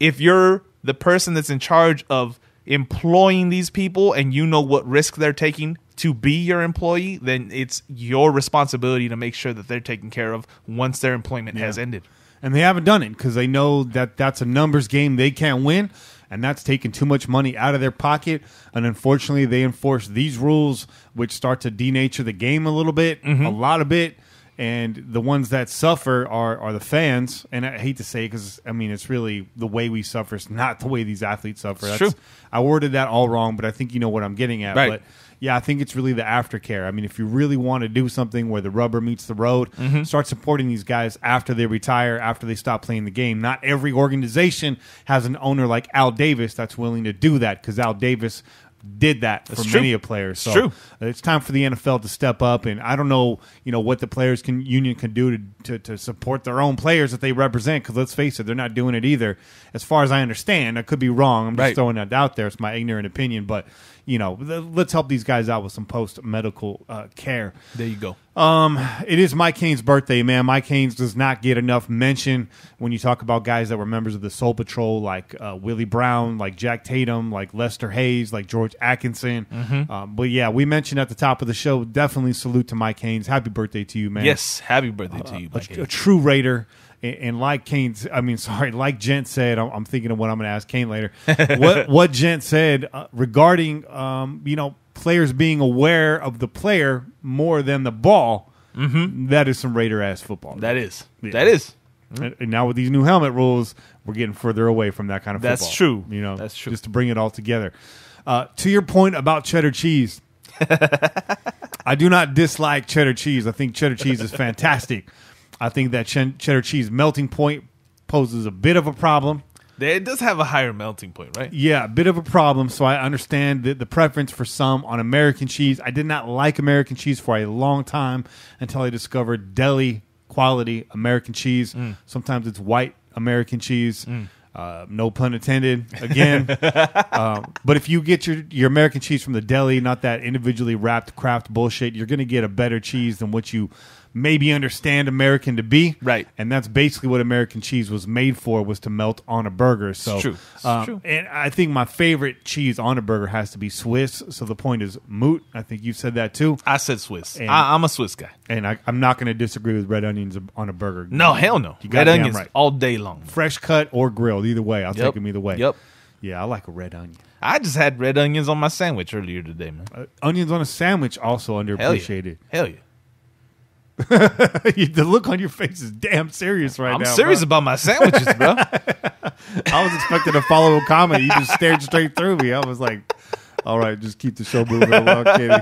if you're the person that's in charge of employing these people and you know what risk they're taking to be your employee, then it's your responsibility to make sure that they're taken care of once their employment yeah. has ended. And they haven't done it because they know that that's a numbers game they can't win. And that's taking too much money out of their pocket. And unfortunately, they enforce these rules, which start to denature the game a little bit, mm-hmm. a lot of it. And the ones that suffer are, are the fans. And I hate to say it because, I mean, it's really the way we suffer. It's not the way these athletes suffer. That's, true. I worded that all wrong, but I think you know what I'm getting at. Right. But, yeah, I think it's really the aftercare. I mean, if you really want to do something where the rubber meets the road, mm-hmm. start supporting these guys after they retire, after they stop playing the game. Not every organization has an owner like Al Davis that's willing to do that because Al Davis – did that that's for true. many of players. So true. It's time for the N F L to step up, and I don't know, you know, what the players can union can do to, to, to support their own players that they represent, because let's face it, they're not doing it either. As far as I understand, I could be wrong. I'm just right. throwing that out there. It's my ignorant opinion, but you know, let's help these guys out with some post-medical uh, care. There you go. Um, it is Mike Haynes' birthday, man. Mike Haynes does not get enough mention when you talk about guys that were members of the Soul Patrol, like uh, Willie Brown, like Jack Tatum, like Lester Hayes, like George Atkinson. Mm-hmm. Um, but, yeah, we mentioned at the top of the show, definitely salute to Mike Haynes. Happy birthday to you, man. Yes, happy birthday uh, to you, Mike. A, a true Raider. And like Kane's, I mean, sorry, like Gent said, I'm thinking of what I'm going to ask Kane later. what what Gent said uh, regarding, um, you know, players being aware of the player more than the ball, mm-hmm. that is some Raider-ass football. That is. Yeah. That is. Mm-hmm. And now with these new helmet rules, we're getting further away from that kind of That's football. That's true. You know, That's true. Just to bring it all together. Uh, to your point about cheddar cheese, I do not dislike cheddar cheese. I think cheddar cheese is fantastic. I think that ch- cheddar cheese melting point poses a bit of a problem. It does have a higher melting point, right? Yeah, a bit of a problem. So I understand the, the preference for some on American cheese. I did not like American cheese for a long time until I discovered deli quality American cheese. Mm. Sometimes it's white American cheese. Mm. Uh, no pun intended, again. um, but if you get your, your American cheese from the deli, not that individually wrapped craft bullshit, you're going to get a better cheese than what you maybe understand American to be. Right. And that's basically what American cheese was made for, was to melt on a burger. So, it's true. It's um, true. And I think my favorite cheese on a burger has to be Swiss. So the point is moot. I think you said that too. I said Swiss. And, I, I'm a Swiss guy. And I, I'm not going to disagree with red onions on a burger. No, hell no. You red onions right. all day long. Man. Fresh cut or grilled. Either way. I'll yep. take them either way. Yep. Yeah, I like a red onion. I just had red onions on my sandwich earlier today, man. Uh, onions on a sandwich, also underappreciated. Hell yeah. Hell yeah. You, the look on your face is damn serious right I'm now. I'm serious bro. about my sandwiches, bro. I was expecting a follow-up comment. You just stared straight through me. I was like, all right, just keep the show moving along, Kenny.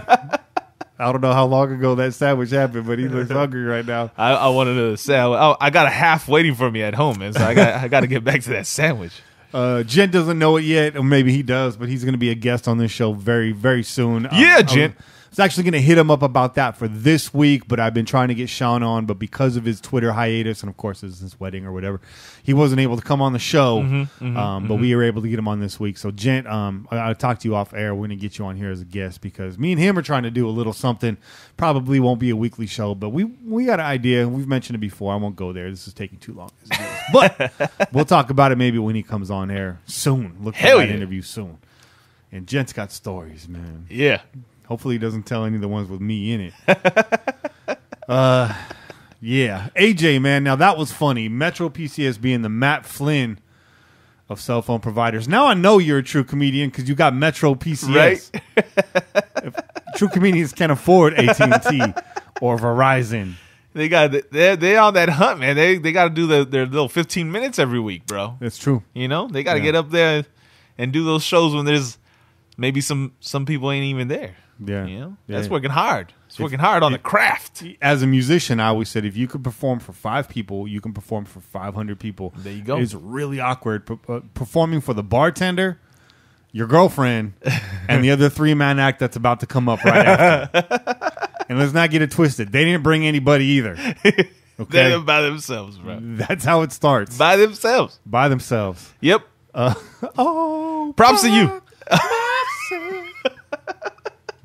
I don't know how long ago that sandwich happened, but he looks hungry right now. I, I wanted to say, I, I got a half waiting for me at home, man, so I got I got to get back to that sandwich. Uh, Jen doesn't know it yet, or maybe he does, but he's going to be a guest on this show very, very soon. Yeah, um, Jen. I was actually going to hit him up about that for this week, but I've been trying to get Sean on, but because of his Twitter hiatus and, of course, his wedding or whatever, he wasn't able to come on the show, mm-hmm, mm-hmm, um, mm-hmm. but we were able to get him on this week. So, Gent, um, I- I'll talk to you off air. We're going to get you on here as a guest because me and him are trying to do a little something. Probably won't be a weekly show, but we, we got an idea. We've mentioned it before. I won't go there. This is taking too long. But we'll talk about it maybe when he comes on air soon. Look for Hell that yeah. interview soon. And Gent's got stories, man. Yeah. Hopefully he doesn't tell any of the ones with me in it. uh, yeah. A J, man, now that was funny. Metro P C S being the Matt Flynn of cell phone providers. Now I know you're a true comedian because you got Metro P C S. Right? If true comedians can't afford A T and T or Verizon. They got they're, they're on that hunt, man. They they got to do the, their little fifteen minutes every week, bro. That's true. You know? They got to yeah. get up there and do those shows when there's maybe some, some people ain't even there. Yeah. You know? yeah, that's working hard. It's if, working hard on if, the craft. As a musician, I always said, if you could perform for five people, you can perform for five hundred people. There you go. It's really awkward P- uh, performing for the bartender, your girlfriend, and the other three man act that's about to come up right after. And let's not get it twisted; they didn't bring anybody either. Okay, they're by themselves, bro. That's how it starts. By themselves. By themselves. Yep. Uh, oh, props to you.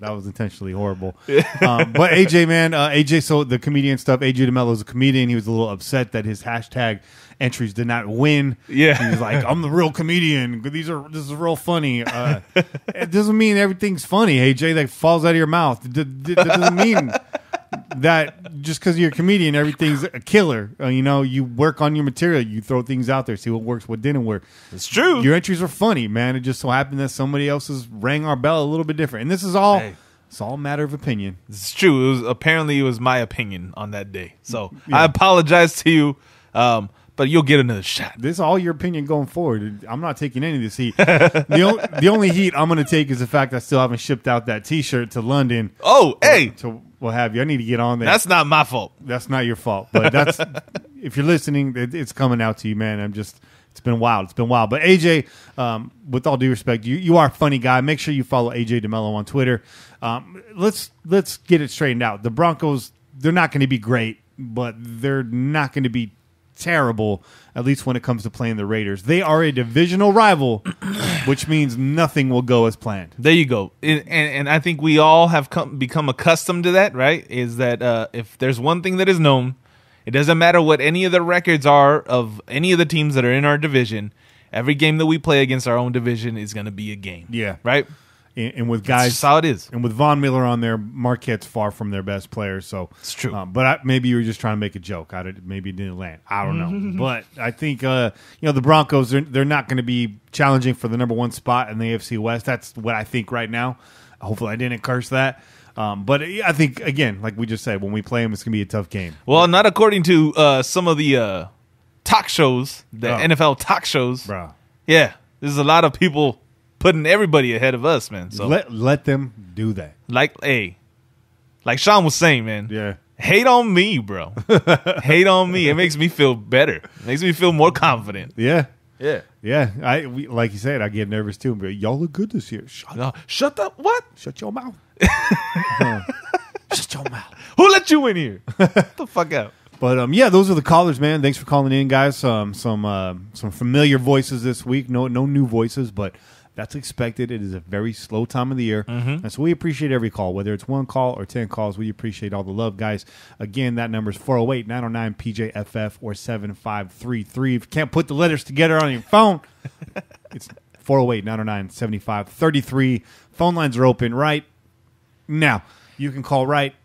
That was intentionally horrible. um, but A J, man, uh, A J, so the comedian stuff, A J DeMello's a comedian. He was a little upset that his hashtag entries did not win. Yeah. He was like, I'm the real comedian. These are This is real funny. Uh, it doesn't mean everything's funny, A J, that falls out of your mouth. It, it, it doesn't mean that just because you're a comedian, everything's a killer. Uh, you know, you work on your material. You throw things out there, see what works, what didn't work. It's true. Your entries are funny, man. It just so happened that somebody else's rang our bell a little bit different. And this is all... Hey. It's all a matter of opinion. It's true. It was apparently it was my opinion on that day. So yeah. I apologize to you, um, but you'll get another shot. This is all your opinion going forward. I'm not taking any of this heat. the, o- the only heat I'm going to take is the fact I still haven't shipped out that T-shirt to London. Oh, or, hey. To what have you. I need to get on there. That's not my fault. That's not your fault. But that's if you're listening, it, it's coming out to you, man. I'm just... It's been wild. It's been wild. But A J, um, with all due respect, you, you are a funny guy. Make sure you follow A J DeMello on Twitter. Um, let's let's get it straightened out. The Broncos, they're not going to be great, but they're not going to be terrible, at least when it comes to playing the Raiders. They are a divisional rival, which means nothing will go as planned. There you go. And, and, and I think we all have come, become accustomed to that, right? Is that uh, if there's one thing that is known, it doesn't matter what any of the records are of any of the teams that are in our division. Every game that we play against our own division is going to be a game. Yeah. Right? And, and with guys. That's how it is. And with Von Miller on there, Marquette's far from their best player. So it's true. Um, but I, maybe you were just trying to make a joke. I did, maybe it didn't land. I don't know. But I think uh, you know the Broncos, they're, they're not going to be challenging for the number one spot in the A F C West. That's what I think right now. Hopefully I didn't curse that. Um, but I think, again, like we just said, when we play them, it's going to be a tough game. Well, not according to uh, some of the uh, talk shows, the oh. N F L talk shows. Bro. Yeah, there's a lot of people putting everybody ahead of us, man. So Let let them do that. Like, hey, like Sean was saying, man. Yeah. Hate on me, bro. Hate on me. It makes me feel better. It makes me feel more confident. Yeah. Yeah, yeah. I we, like you said, I get nervous too. But y'all look good this year. Shut up! Shut up! What? Shut your mouth! uh, shut your mouth! Who let you in here? Get the fuck out! But um, yeah, those are the callers, man. Thanks for calling in, guys. Um, some uh, some familiar voices this week. No, no new voices, but that's expected. It is a very slow time of the year, mm-hmm. and so we appreciate every call, whether it's one call or ten calls. We appreciate all the love, guys. Again, that number is four oh eight, nine oh nine, P J F F or seven five three three. If you can't put the letters together on your phone, it's four oh eight, nine oh nine, seven five three three. Phone lines are open right now. You can call right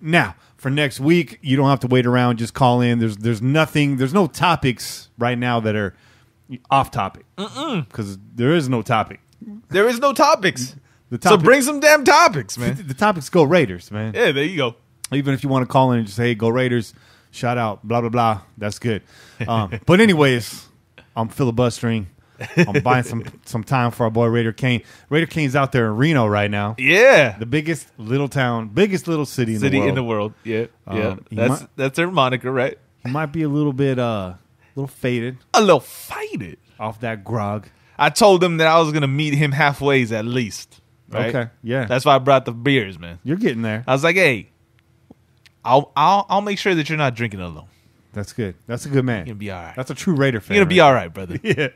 now. For next week, you don't have to wait around. Just call in. There's there's nothing. There's no topics right now that are off topic because there is no topic. There is no topics. The topic, so bring some damn topics, man. The topics go Raiders, man. Yeah, there you go. Even if you want to call in and just say, hey, go Raiders, shout out, blah, blah, blah. That's good. Um, but anyways, I'm filibustering. I'm buying some some time for our boy Raider Kane. Raider Kane's out there in Reno right now. Yeah, the biggest little town, biggest little city, city in the world. City in the world. Yeah, yeah. Um, that's might, that's their moniker, right? He might be a little bit, uh, a little faded, a little faded off that grog. I told him that I was gonna meet him halfway at least. Right? Okay, yeah. That's why I brought the beers, man. You're getting there. I was like, hey, I'll I'll, I'll make sure that you're not drinking alone. That's good. That's a good man. You're gonna be all right. That's a true Raider fan. You're gonna be right? all right, brother. Yeah.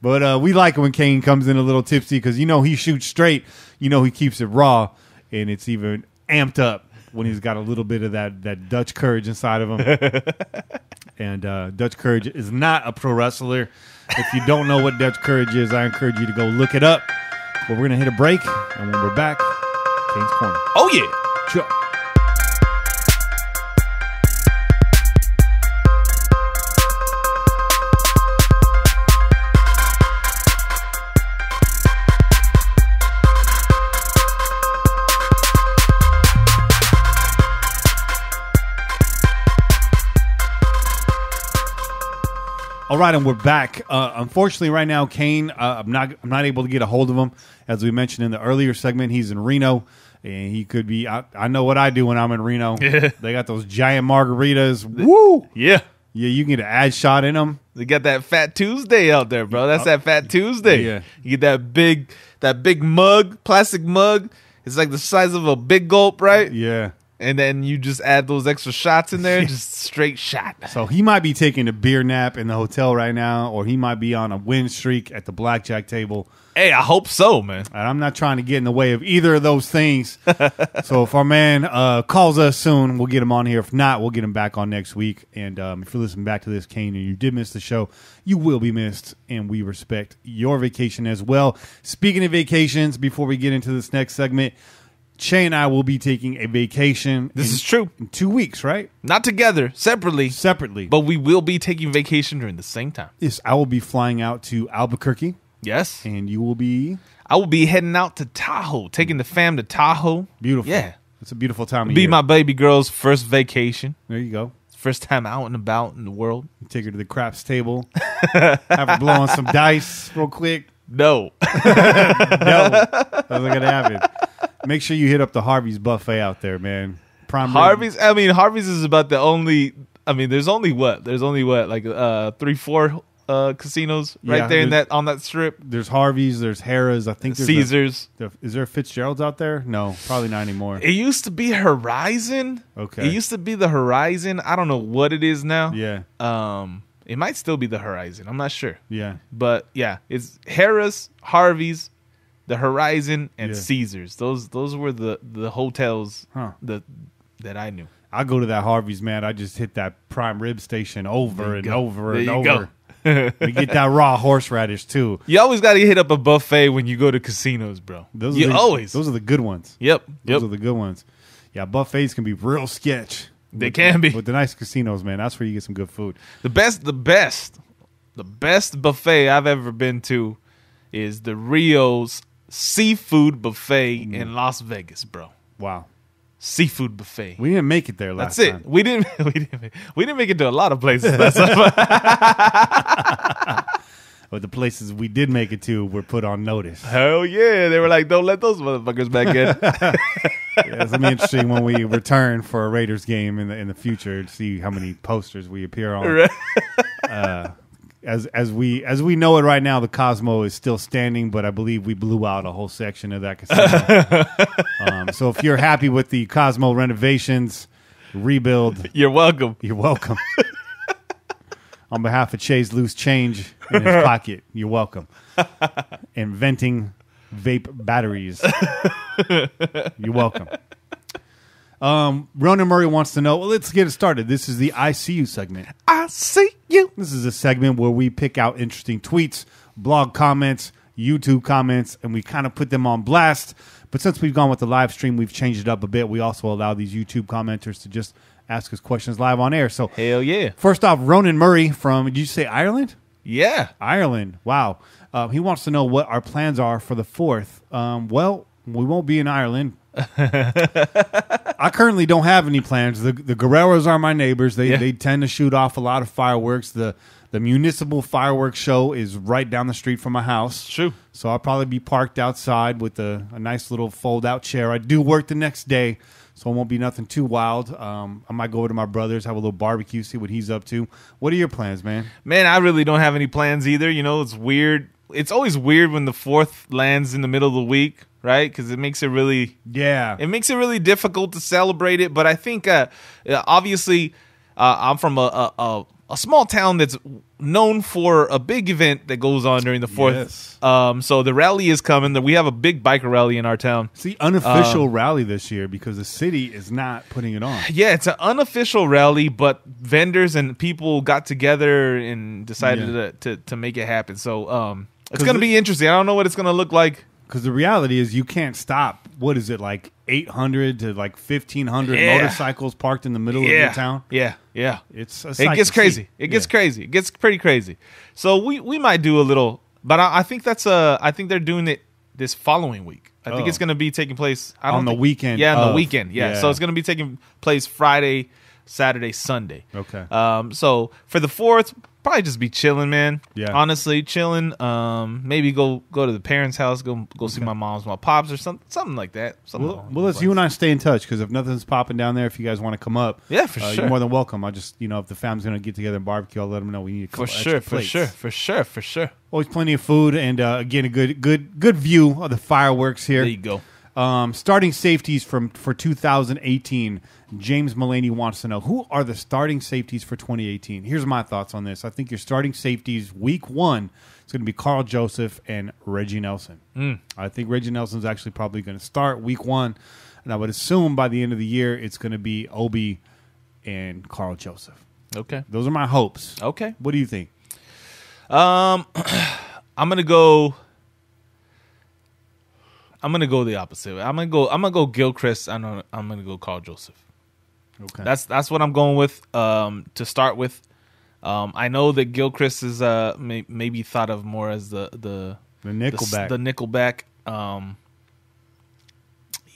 But uh, we like it when Kane comes in a little tipsy because you know he shoots straight. You know he keeps it raw, and it's even amped up when he's got a little bit of that, that Dutch courage inside of him. And uh, Dutch courage is not a pro wrestler. If you don't know what Dutch courage is, I encourage you to go look it up. But we're going to hit a break, and when we're back, Kane's Corner. Oh, yeah. Sure. All right, and we're back. Uh, unfortunately, right now, Kane, uh, I'm not I'm not able to get a hold of him. As we mentioned in the earlier segment, he's in Reno, and he could be. I, I know what I do when I'm in Reno. Yeah. They got those giant margaritas. Woo! Yeah. Yeah, you can get an ad shot in them. They got that Fat Tuesday out there, bro. That's that Fat Tuesday. Yeah. You get that big, that big mug, plastic mug. It's like the size of a big gulp, right? Yeah. And then you just add those extra shots in there, just straight shot. So he might be taking a beer nap in the hotel right now, or he might be on a win streak at the blackjack table. Hey, I hope so, man. And I'm not trying to get in the way of either of those things. So if our man uh, calls us soon, we'll get him on here. If not, we'll get him back on next week. And um, if you're listening back to this, Kane, and you did miss the show, you will be missed, and we respect your vacation as well. Speaking of vacations, before we get into this next segment, Shay and I will be taking a vacation. This in, is true. In two weeks, right? Not together, separately. Separately. But we will be taking vacation during the same time. Yes, I will be flying out to Albuquerque. Yes. And you will be? I will be heading out to Tahoe, taking the fam to Tahoe. Beautiful. Yeah. It's a beautiful time of be year. Be my baby girl's first vacation. There you go. First time out and about in the world. You take her to the craps table. Have her blow on some dice real quick. No. No. That's not going to happen. Make sure you hit up the Harvey's buffet out there, man. Prime Harvey's, I mean, Harvey's is about the only, I mean, there's only what? There's only what? Like uh, three, four uh, casinos right yeah, there in that on that strip. There's Harvey's, there's Harrah's, I think there's Caesars. A, is there a Fitzgerald's out there? No, probably not anymore. It used to be Horizon. Okay. It used to be the Horizon. I don't know what it is now. Yeah. Um, it might still be the Horizon. I'm not sure. Yeah. But yeah, it's Harrah's, Harvey's, the Horizon, and yeah. Caesars. Those those were the, the hotels huh. the, that I knew. I go to that Harvey's, man. I just hit that prime rib station over and go. over there and over. We get that raw horseradish, too. You always got to hit up a buffet when you go to casinos, bro. Those you are the, always. Those are the good ones. Yep. Those yep. are the good ones. Yeah, buffets can be real sketch. They with, can be. With the nice casinos, man. That's where you get some good food. The best, the best, the best buffet I've ever been to is the Rio's Seafood Buffet mm. in Las Vegas, bro. Wow. Seafood Buffet. We didn't make it there last time. That's it. Time. We didn't we didn't we didn't make it to a lot of places. That's But the places we did make it to were put on notice. Hell yeah. They were like, don't let those motherfuckers back in. Yeah, it's going to be interesting when we return for a Raiders game in the in the future to see how many posters we appear on. Right. Uh As as we as we know it right now, the Cosmo is still standing, but I believe we blew out a whole section of that casino. um, so if you're happy with the Cosmo renovations, rebuild. You're welcome. You're welcome. On behalf of Chase Loose Change in his pocket, you're welcome. Inventing vape batteries. You're welcome. Um, Ronan Murray wants to know, well, let's get it started. This is the I See You segment. I see you. This is a segment where we pick out interesting tweets, blog comments, YouTube comments, and we kind of put them on blast. But since we've gone with the live stream, we've changed it up a bit. We also allow these YouTube commenters to just ask us questions live on air. So, hell yeah. First off, Ronan Murray from, did you say Ireland? Yeah. Ireland. Wow. Uh, he wants to know what our plans are for the fourth. Um, well, we won't be in Ireland. I currently don't have any plans. The the Guerreros are my neighbors. They yeah. they tend to shoot off a lot of fireworks. The the municipal fireworks show is right down the street from my house. True. So I'll probably be parked outside with a, a nice little fold out chair. I do work the next day, so it won't be nothing too wild. Um, I might go over to my brother's, have a little barbecue, see what he's up to. What are your plans, man? Man, I really don't have any plans either. You know, it's weird. It's always weird when the fourth lands in the middle of the week, right? Because it makes it really, yeah, it makes it really difficult to celebrate it. But I think, uh, obviously, uh, I'm from a, a a small town that's known for a big event that goes on during the fourth. Yes. Um, so the rally is coming. We have a big biker rally in our town. It's the unofficial um, rally this year because the city is not putting it on. Yeah, it's an unofficial rally, but vendors and people got together and decided yeah. to, to to make it happen. So um, it's going to be interesting. I don't know what it's going to look like. Because the reality is you can't stop, what is it, like eight hundred to like fifteen hundred yeah. motorcycles parked in the middle yeah. of the town? Yeah, yeah. It's a sight It gets crazy. See. It gets yeah. crazy. It gets pretty crazy. So we, we might do a little, but I, I think that's a, I think they're doing it this following week. I oh. think it's going to be taking place. I don't on the think, weekend. Yeah, on of, the weekend. Yeah. yeah. So it's going to be taking place Friday, Saturday, Sunday. Okay. Um. So for the fourth, probably just be chilling, man. Yeah. Honestly, chilling. Um, maybe go go to the parents' house, go go okay. see my mom's, my pops, or something, something like that. Something well, well let's you and I stay in touch because if nothing's popping down there, if you guys want to come up, yeah, for uh, sure, you're more than welcome. I just, you know, if the family's gonna get together and barbecue, I'll let them know we need a couple for sure, extra plates. for sure, for sure, for sure. Always plenty of food, and uh, again, a good good good view of the fireworks here. There you go. Um, starting safeties from for two thousand eighteen, James Mullaney wants to know, who are the starting safeties for twenty eighteen? Here's my thoughts on this. I think your starting safeties week one is going to be Karl Joseph and Reggie Nelson. Mm. I think Reggie Nelson's actually probably going to start week one, and I would assume by the end of the year it's going to be Obi and Karl Joseph. Okay. Those are my hopes. Okay. What do you think? Um, I'm going to go... I'm gonna go the opposite way. I'm gonna go. I'm gonna go Gilchrist. I know. I'm gonna go Karl Joseph. Okay. That's that's what I'm going with um, to start with. Um, I know that Gilchrist is uh, may, maybe thought of more as the the the Nickelback. The, the Nickelback. Um,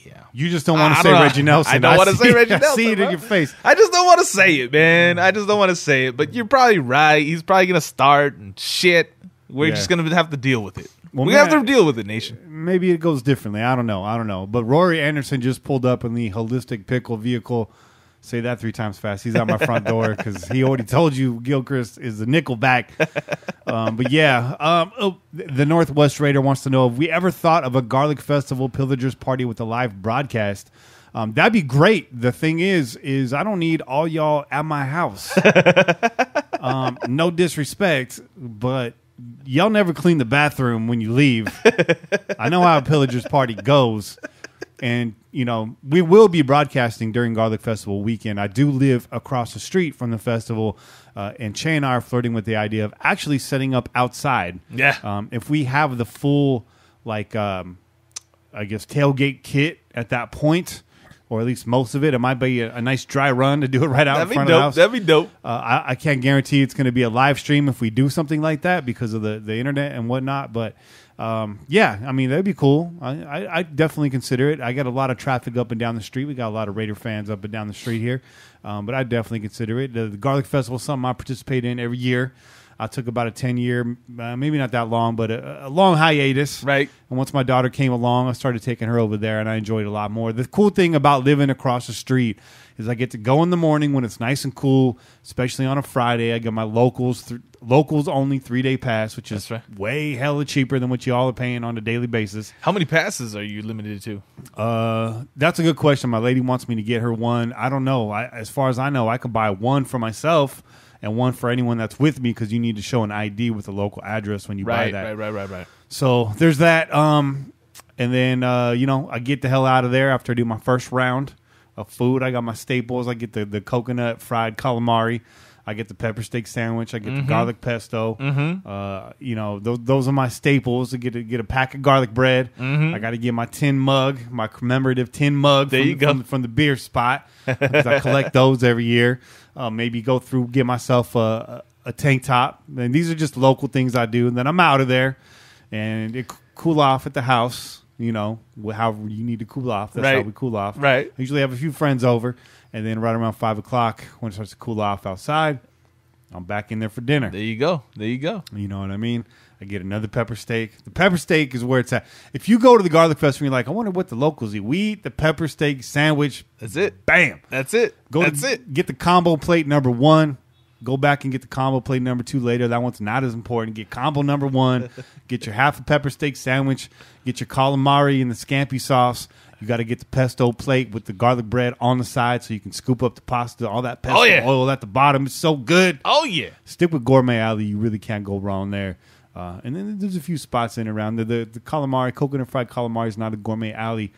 yeah. You just don't want to say Reggie Nelson. I don't want to say Reggie Nelson. I see it in your face. I just don't want to say it, man. I just don't want to say it. But you're probably right. He's probably gonna start and shit. We're yeah. just gonna have to deal with it. Well, we man, have to deal with it, Nation. Maybe it goes differently. I don't know. I don't know. But Rory Anderson just pulled up in the holistic pickle vehicle. Say that three times fast. He's at my front door because he already told you Gilchrist is the Nickelback. Um, but, yeah, um, oh, the Northwest Raider wants to know, if we ever thought of a Garlic Festival Pillagers party with a live broadcast? Um, that'd be great. The thing is, is I don't need all y'all at my house. um, no disrespect, but... y'all never clean the bathroom when you leave. I know how a Pillagers party goes. And, you know, we will be broadcasting during Garlic Festival weekend. I do live across the street from the festival, uh, and Che and I are flirting with the idea of actually setting up outside. Yeah. Um, if we have the full, like, um, I guess, tailgate kit at that point, or at least most of it. It might be a, a nice dry run to do it right out That'd in front dope. of the house. That'd be dope. Uh, I, I can't guarantee it's going to be a live stream if we do something like that because of the, the internet and whatnot. But, um, yeah, I mean, that'd be cool. I, I, I definitely consider it. I got a lot of traffic up and down the street. We got a lot of Raider fans up and down the street here. Um, but I definitely consider it. The, the Garlic Festival is something I participate in every year. I took about a ten-year, uh, maybe not that long, but a, a long hiatus. Right. And once my daughter came along, I started taking her over there, and I enjoyed it a lot more. The cool thing about living across the street is I get to go in the morning when it's nice and cool, especially on a Friday. I get my locals th- locals only three-day pass, which is right. way hella cheaper than what you all are paying on a daily basis. How many passes are you limited to? Uh, that's a good question. My lady wants me to get her one. I don't know. I, as far as I know, I can buy one for myself and one for anyone that's with me because you need to show an I D with a local address when you right, buy that. Right, right, right, right, right. So there's that. Um, and then, uh, you know, I get the hell out of there after I do my first round of food. I got my staples. I get the, the coconut fried calamari. I get the pepper steak sandwich. I get mm-hmm. the garlic pesto. Mm-hmm. Uh, you know, those, those are my staples. I get to get a pack of garlic bread. Mm-hmm. I got to get my tin mug, my commemorative tin mug there from, you go. From, from the beer spot because I collect those every year. Uh, maybe go through, get myself a, a tank top. And these are just local things I do. And then I'm out of there, and it cool off at the house. You know, however you need to cool off. That's right. How we cool off. Right. I usually have a few friends over, and then right around five o'clock when it starts to cool off outside, I'm back in there for dinner. There you go. There you go. You know what I mean? I get another pepper steak. The pepper steak is where it's at. If you go to the Garlic Fest and you're like, I wonder what the locals eat. We eat the pepper steak sandwich. That's it. Bam. That's it. Go That's to, it. Get the combo plate number one. Go back and get the combo plate number two later. That one's not as important. Get combo number one. Get your half a pepper steak sandwich. Get your calamari and the scampi sauce. You got to get the pesto plate with the garlic bread on the side so you can scoop up the pasta, all that pesto oh, yeah. oil at the bottom. It's so good. Oh, yeah. Stick with Gourmet Alley. You really can't go wrong there. Uh, and then there's a few spots in and around. The, the, the calamari, coconut fried calamari is not a Gourmet Alley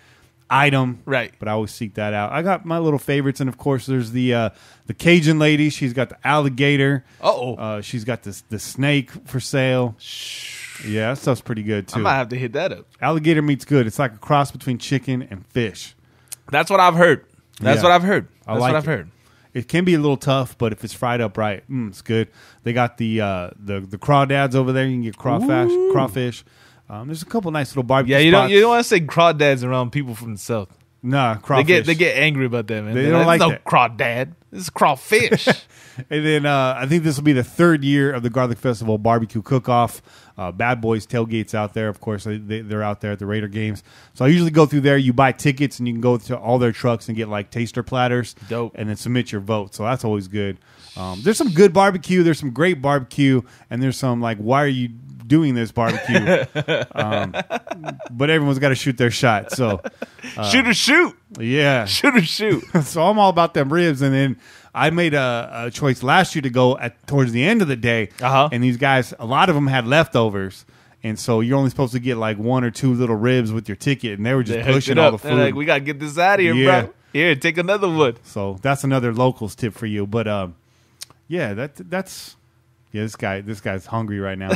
item, right? But I always seek that out. I got my little favorites, and of course, there's the uh, the Cajun lady. She's got the alligator. Uh-oh. Uh oh, she's got this the snake for sale. Yeah, that stuff's pretty good too. I might have to hit that up. Alligator meat's good. It's like a cross between chicken and fish. That's what I've heard. That's yeah. what I've heard. That's I like what I've it. heard. It can be a little tough, but if it's fried up right, mm, it's good. They got the uh, the the crawdads over there. You can get crawfish. Ooh. Crawfish. Um, there's a couple nice little barbecue spots. Yeah, you don't, you don't want to say crawdads around people from the South. Nah, crawfish. They get, they get angry about that, man. They, they don't like no that. Crawdad. This is crawfish. And then uh, I think this will be the third year of the Garlic Festival Barbecue Cook-Off. Uh, Bad Boys tailgates out there. Of course, they, they, they're out there at the Raider games. So I usually go through there. You buy tickets, and you can go to all their trucks and get, like, taster platters. Dope. And then submit your vote. So that's always good. Um, there's some good barbecue. There's some great barbecue. And there's some, like, why are you doing this barbecue? Um, but everyone's got to shoot their shot. So uh, shoot or shoot. Yeah. Shoot or shoot. So I'm all about them ribs. And then I made a, a choice last year to go at towards the end of the day. Uh-huh. And these guys, a lot of them had leftovers. And so you're only supposed to get like one or two little ribs with your ticket. And they were just they pushing all the food. They're like, we got to get this out of here, yeah. bro. Here, take another one. So that's another locals tip for you. But um, yeah, that that's... Yeah, this guy, this guy's hungry right now.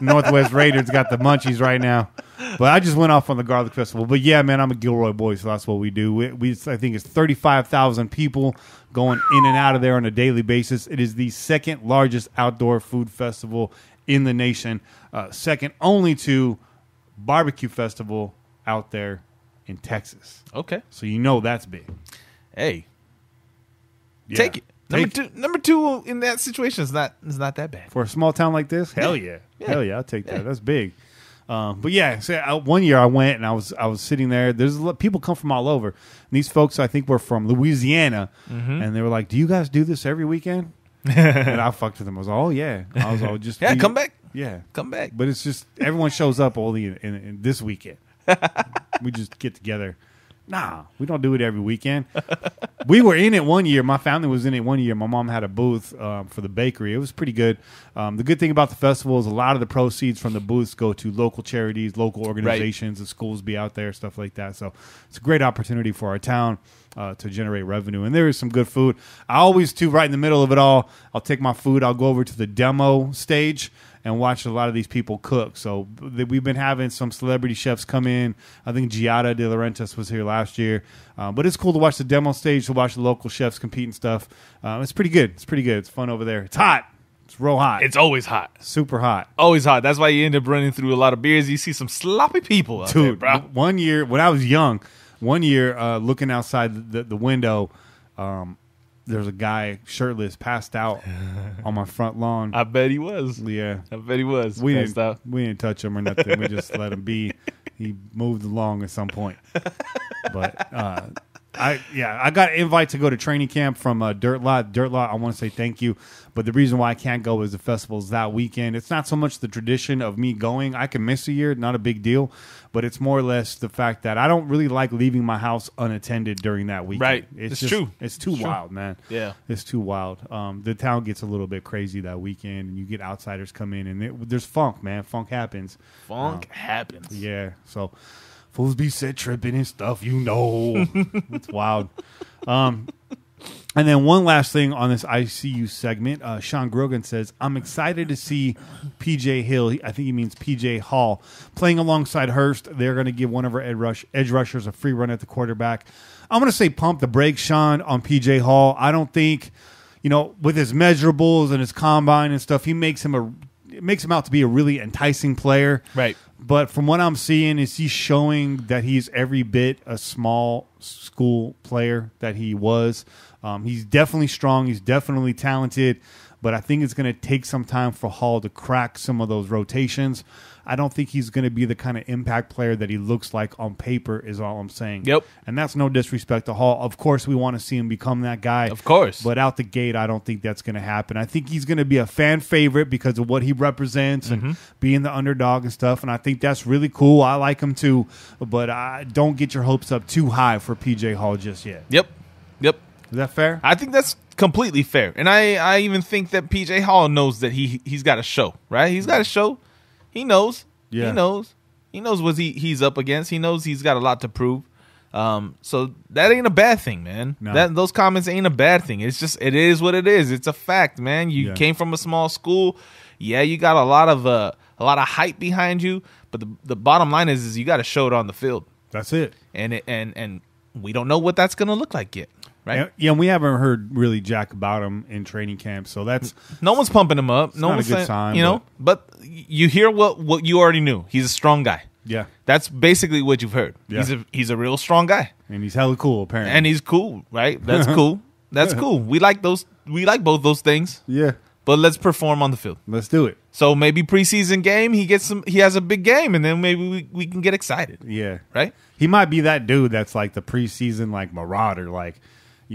Northwest Raiders got the munchies right now. But I just went off on the Garlic Festival. But yeah, man, I'm a Gilroy boy, so that's what we do. We, we I think it's thirty-five thousand people going in and out of there on a daily basis. It is the second largest outdoor food festival in the nation, uh, second only to Barbecue Festival out there in Texas. Okay, so you know that's big. Hey, yeah. Take it. Number two, number two in that situation is not is not that bad for a small town like this. Hell yeah, yeah. hell yeah, I'll take that. Yeah. That's big. Um, but yeah, so I, one year I went and I was I was sitting there. There's a lot, people come from all over. And these folks I think were from Louisiana, mm-hmm. and they were like, "Do you guys do this every weekend?" And I fucked with them. I was like, "Oh yeah," I was all just yeah, be, come back, yeah, come back. But it's just everyone shows up only in, in, in this weekend. We just get together. Nah, we don't do it every weekend. We were in it one year. My family was in it one year. My mom had a booth um, for the bakery. It was pretty good. Um, the good thing about the festival is a lot of the proceeds from the booths go to local charities, local organizations. Right. The schools be out there, stuff like that. So it's a great opportunity for our town uh, to generate revenue. And there is some good food. I always, too, right in the middle of it all, I'll take my food. I'll go over to the demo stage and watch a lot of these people cook. So we've been having some celebrity chefs come in. I think Giada De Laurentiis was here last year. Uh, but it's cool to watch the demo stage, to watch the local chefs compete and stuff. Uh, it's pretty good. It's pretty good. It's fun over there. It's hot. It's real hot. It's always hot. Super hot. Always hot. That's why you end up running through a lot of beers. You see some sloppy people out Dude, there, bro. One year, when I was young, one year uh, looking outside the, the window, um, there's a guy shirtless passed out on my front lawn. I bet he was. Yeah. I bet he was. We didn't, out. we didn't touch him or nothing. We just let him be. He moved along at some point. But, uh, I yeah, I got an invite to go to training camp from uh, Dirt Lot. Dirt Lot, I want to say thank you. But the reason why I can't go is the festival's that weekend. It's not so much the tradition of me going. I can miss a year, not a big deal. But it's more or less the fact that I don't really like leaving my house unattended during that weekend. Right. It's, it's just, true. It's too it's wild, true. man. Yeah. It's too wild. Um, the town gets a little bit crazy that weekend, and you get outsiders come in, and it, there's funk, man. Funk happens. Funk um, happens. Yeah. So fools be set tripping and stuff, you know. It's wild. Um, and then one last thing on this I C U segment. Uh, Sean Grogan says, I'm excited to see P J Hill. I think he means P J Hall. Playing alongside Hurst, they're going to give one of our ed rush, edge rushers a free run at the quarterback. I'm going to say pump the brakes, Sean, on P J Hall. I don't think you know, with his measurables and his combine and stuff, he makes him a it makes him out to be a really enticing player. Right. But from what I'm seeing is he's showing that he's every bit a small school player that he was. Um, he's definitely strong. He's definitely talented. But I think it's going to take some time for Hall to crack some of those rotations. I don't think he's going to be the kind of impact player that he looks like on paper is all I'm saying. Yep. And that's no disrespect to Hall. Of course, we want to see him become that guy. Of course. But out the gate, I don't think that's going to happen. I think he's going to be a fan favorite because of what he represents mm-hmm. and being the underdog and stuff. And I think that's really cool. I like him too. But I don't get your hopes up too high for P J. Hall just yet. Yep. Yep. Is that fair? I think that's completely fair. And I, I even think that P J. Hall knows that he, he's got a show, right? He's got a show. He knows. Yeah. He knows. He knows what he, he's up against. He knows he's got a lot to prove. Um, so that ain't a bad thing, man. No. That, those comments ain't a bad thing. It's just it is what it is. It's a fact, man. You yeah. came from a small school. Yeah, you got a lot of uh, a lot of hype behind you. But the, the bottom line is, is you got to show it on the field. That's it. And it, and and we don't know what that's going to look like yet. Right? Yeah, and we haven't heard really jack about him in training camp, so that's no one's pumping him up. It's no not one's a good saying, sign, you know. But, but you hear what, what you already knew. He's a strong guy. Yeah, that's basically what you've heard. Yeah. He's a he's a real strong guy, and he's hella cool apparently. And he's cool, right? That's cool. That's cool. We like those. We like both those things. Yeah, but let's perform on the field. Let's do it. So maybe preseason game, he gets some. He has a big game, and then maybe we, we can get excited. Yeah, right. He might be that dude that's like the preseason like marauder, like.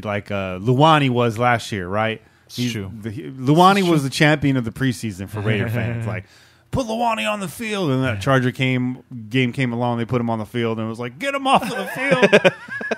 Like uh, Luani was last year, right? He's, true. The, he, Luani true. was the champion of the preseason for Raider fans. Like, put Luani on the field, and that Charger came game came along. They put him on the field, and it was like, get him off of the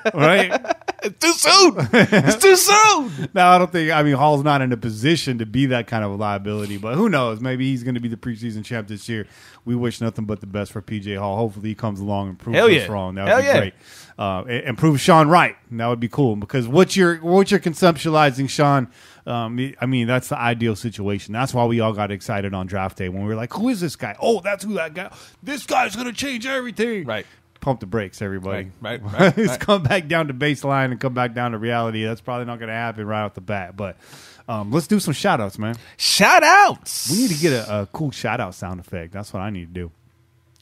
field, right? It's too soon. It's too soon. No, I don't think. I mean, Hall's not in a position to be that kind of a liability, but who knows? Maybe he's going to be the preseason champ this year. We wish nothing but the best for P J. Hall. Hopefully, he comes along and proves Hell yeah. us wrong. That would Hell be yeah. great. Uh, and prove Sean right. And that would be cool because what you're what you're conceptualizing, Sean. Um, I mean, that's the ideal situation. That's why we all got excited on draft day when we were like, "Who is this guy? Oh, that's who that guy. This guy's gonna change everything." Right. Pump the brakes, everybody. Right, right, right. Let's right. come back down to baseline and come back down to reality. That's probably not going to happen right off the bat. But um, let's do some shout-outs, man. Shout-outs! We need to get a, a cool shout-out sound effect. That's what I need to do.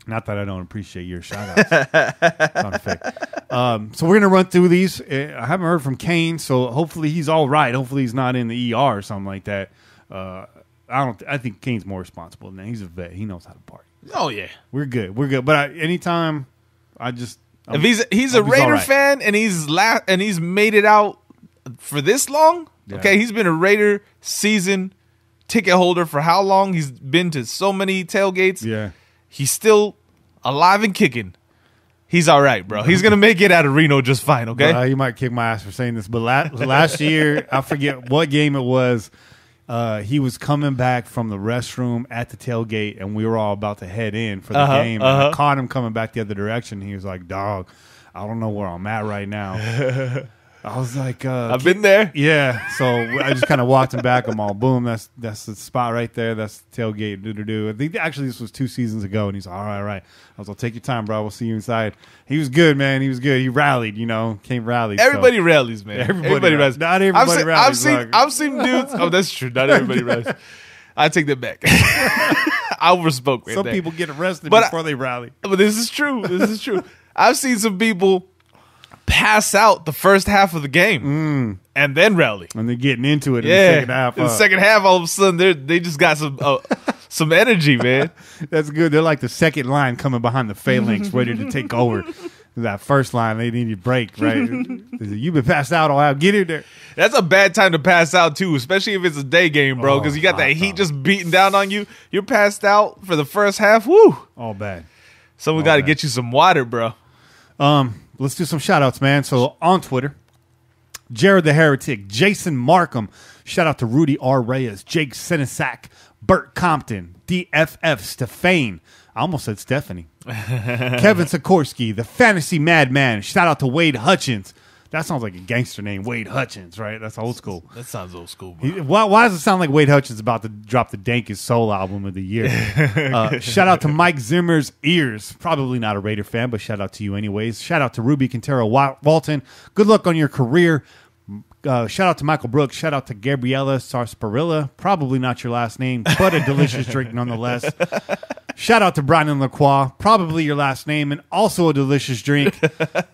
Not that I don't appreciate your shout-outs. sound effect. Um, so we're going to run through these. I haven't heard from Kane, so hopefully he's all right. Hopefully he's not in the E R or something like that. Uh, I don't. Th- I think Kane's more responsible than that. He's a vet. He knows how to party. Oh, yeah. We're good. We're good. But I, anytime... I just I'm, if he's he's a Raider right. fan and he's la- and he's made it out for this long. Yeah. Okay, he's been a Raider season ticket holder for how long? He's been to so many tailgates. Yeah, he's still alive and kicking. He's all right, bro. He's gonna make it out of Reno just fine. Okay, uh, you might kick my ass for saying this, but la- last year I forget what game it was. Uh, he was coming back from the restroom at the tailgate, and we were all about to head in for the uh-huh, game. Uh-huh. And I caught him coming back the other direction. He was like, dog, I don't know where I'm at right now. I was like... Uh, I've been there. Yeah. So I just kind of walked him back. I'm all, boom, that's that's the spot right there. That's the tailgate. Do-do-do. I think actually this was two seasons ago, and he's like, all right, all right. I was like, take your time, bro. We'll see you inside. He was good, man. He was good. He rallied, you know, came rallied. Everybody so. rallies, man. Everybody, everybody rallies. Not everybody I've seen, rallies. I've seen, I've seen dudes... Oh, that's true. Not everybody rallies. I take that back. I overspoke right Some there. people get arrested but before I, they rally. But this is true. This is true. I've seen some people... pass out the first half of the game mm. and then rally. And they're getting into it in yeah. the second half. In the uh, second half, all of a sudden, they they just got some uh, some energy, man. That's good. They're like the second line coming behind the phalanx ready to take over. That first line, they need a break, right? You've been passed out all out. Get in there. That's a bad time to pass out, too, especially if it's a day game, bro, because oh, you got that heat just beating down on you. You're passed out for the first half. Woo. All bad. Someone got to get you some water, bro. Um... Let's do some shout-outs, man. So on Twitter, Jared the Heretic, Jason Markham, shout-out to Rudy R. Reyes, Jake Senesack, Burt Compton, D F F, Stefane. I almost said Stephanie. Kevin Sikorsky, the Fantasy Madman, shout-out to Wade Hutchins. That sounds like a gangster name, Wade Hutchins, right? That's old school. That sounds old school, bro. He, why, why does it sound like Wade Hutchins about to drop the dankest soul album of the year? uh, shout out to Mike Zimmer's ears. Probably not a Raider fan, but shout out to you anyways. Shout out to Ruby Quintero Walton. Good luck on your career. Uh, shout out to Michael Brooks. Shout out to Gabriella Sarsaparilla. Probably not your last name, but a delicious drink nonetheless. Shout out to Brian Lacroix. Probably your last name and also a delicious drink.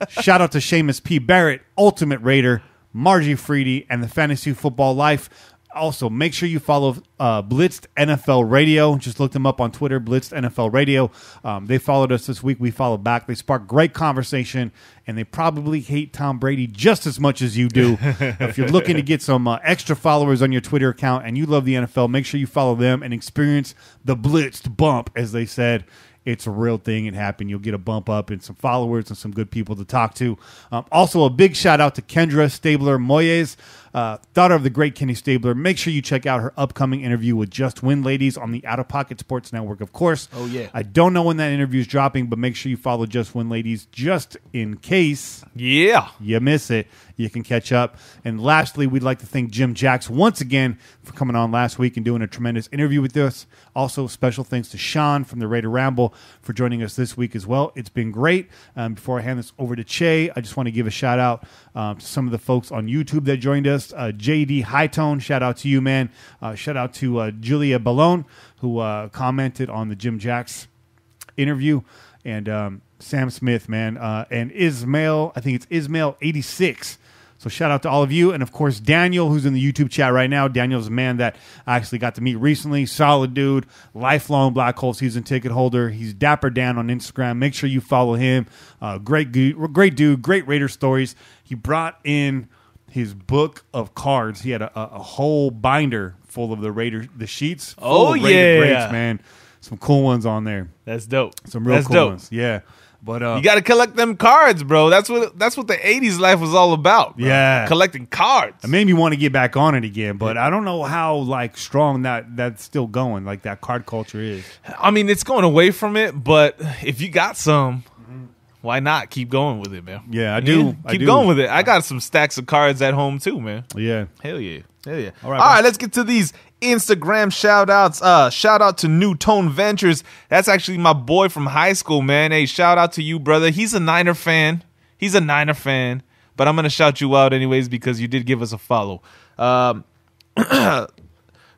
Shout out to Seamus P. Barrett, Ultimate Raider, Margie Freedy, and the Fantasy Football Life. Also, make sure you follow uh, Blitzed N F L Radio. Just look them up on Twitter, Blitzed N F L Radio. Um, they followed us this week. We followed back. They sparked great conversation, and they probably hate Tom Brady just as much as you do. If you're looking to get some uh, extra followers on your Twitter account and you love the N F L, make sure you follow them and experience the Blitzed bump, as they said. It's a real thing. It happened. You'll get a bump up and some followers and some good people to talk to. Um, also, a big shout out to Kendra Stabler Moyes, uh, daughter of the great Kenny Stabler. Make sure you check out her upcoming interview with Just Win Ladies on the Out of Pocket Sports Network, of course. Oh, yeah. I don't know when that interview is dropping, but make sure you follow Just Win Ladies just in case yeah. you miss it. You can catch up. And lastly, we'd like to thank Jim Jax once again for coming on last week and doing a tremendous interview with us. Also, special thanks to Sean from the Raider Ramble for joining us this week as well. It's been great. Um, before I hand this over to Che, I just want to give a shout out um, to some of the folks on YouTube that joined us. Uh, J D Hightone, shout out to you, man. Uh, shout out to uh, Julia Ballone, who uh, commented on the Jim Jax interview. And um, Sam Smith, man. Uh, and Ismail, I think it's Ismail eighty-six. So shout out to all of you. And, of course, Daniel, who's in the YouTube chat right now. Daniel's a man that I actually got to meet recently. Solid dude. Lifelong Black Hole season ticket holder. He's Dapper Dan on Instagram. Make sure you follow him. Uh, great, great dude. Great Raider stories. He brought in his book of cards. He had a, a whole binder full of the Raider, the sheets. Full oh, of Raider yeah. grades, man. Some cool ones on there. That's dope. Some real That's cool dope. ones. Yeah. But, uh, you got to collect them cards, bro. That's what that's what the eighties life was all about, bro. Yeah. Collecting cards. It made me want to get back on it again, but I don't know how like strong that that's still going, like that card culture is. I mean, it's going away from it, but if you got some, why not keep going with it, man? Yeah, I do. Yeah, keep I do. going with it. I got some stacks of cards at home too, man. Yeah. Hell yeah. Hell yeah. All right, all right let's get to these Instagram shout-outs. Uh, shout out to New Tone Ventures. That's actually my boy from high school, man. Hey, shout out to you, brother. He's a Niner fan. He's a Niner fan. But I'm going to shout you out anyways because you did give us a follow. Um,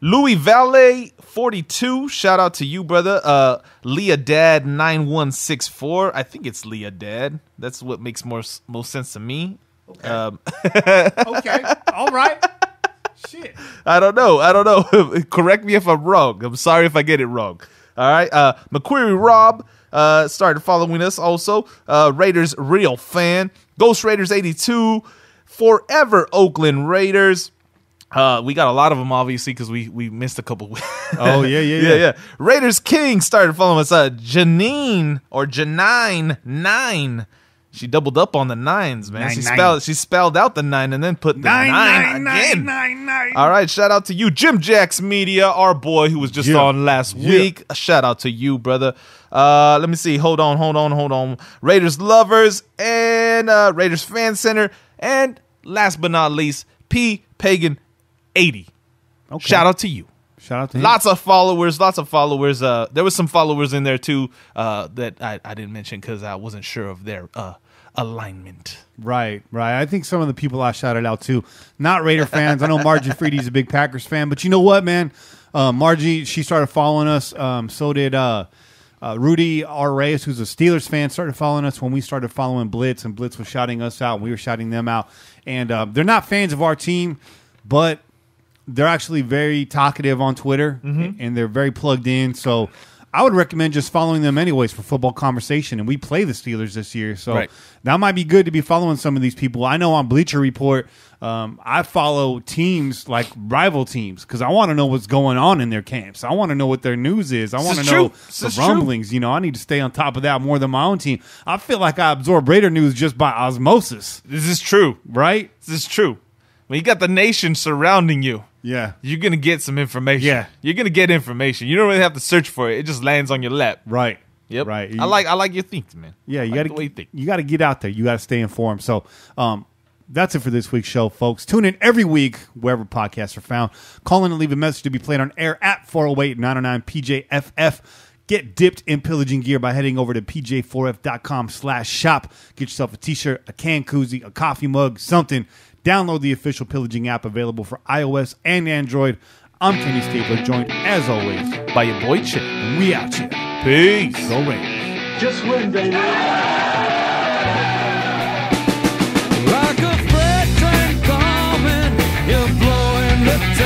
Louis Valet forty-two. Shout out to you, brother. Uh, Leah Dad nine one six four. I think it's Leah Dad. That's what makes more most sense to me. Okay. Um, okay. All right. Shit. I don't know. I don't know. Correct me if I'm wrong. I'm sorry if I get it wrong. All right. Uh, McQuarrie Rob uh, started following us also. Uh, Raiders Real Fan. Ghost Raiders eighty-two. Forever Oakland Raiders. Uh, we got a lot of them, obviously, because we, we missed a couple. oh, yeah, yeah, yeah, yeah, yeah. Raiders King started following us. Uh, Janine or Janine nine. She doubled up on the nines, man. Nine, she nine. spelled she spelled out the nine and then put the nine, nine, nine again. Nine, nine, nine. All right, shout out to you, Jim Jax Media, our boy who was just yeah. on last yeah. week. A shout out to you, brother. Uh, let me see. Hold on, hold on, hold on. Raiders Lovers and uh, Raiders Fan Center, and last but not least, P Pagan eighty. Okay. Shout out to you. Shout out to him. Lots of followers, lots of followers. Uh, there was some followers in there too uh, that I, I didn't mention because I wasn't sure of their uh, alignment. Right, right. I think some of the people I shouted out to, not Raider fans. I know Margie Freedy's a big Packers fan, but you know what, man? Uh, Margie, she started following us. Um, so did uh, uh, Rudy R. Reyes, who's a Steelers fan, started following us when we started following Blitz, and Blitz was shouting us out, and we were shouting them out. And uh, they're not fans of our team, but they're actually very talkative on Twitter, mm-hmm. and they're very plugged in. So I would recommend just following them anyways for football conversation. And we play the Steelers this year, so right. that might be good to be following some of these people. I know on Bleacher Report, um, I follow teams like rival teams because I want to know what's going on in their camps. I want to know what their news is. I want to know the rumblings. You know, I need to stay on top of that more than my own team. I feel like I absorb Raider news just by osmosis. This is true, right? This is true. When you got the nation surrounding you, yeah, you're going to get some information. Yeah. You're going to get information. You don't really have to search for it. It just lands on your lap. Right. Yep. Right. I like I like your things, man. Yeah, you like got to think. You got to get out there. You got to stay informed. So, um that's it for this week's show, folks. Tune in every week wherever podcasts are found. Call in and leave a message to be played on air at four oh eight, nine oh nine, P J F F. Get dipped in pillaging gear by heading over to p j four f dot com slash shop. Get yourself a t-shirt, a can koozie, a coffee mug, something. Download the official Pillaging app available for iOS and Android. I'm Kenny Stabler, joined, as always, by your boy Chip. We out here. Peace. Go Raiders. Just win, baby. Like a freight train coming, you're blowing the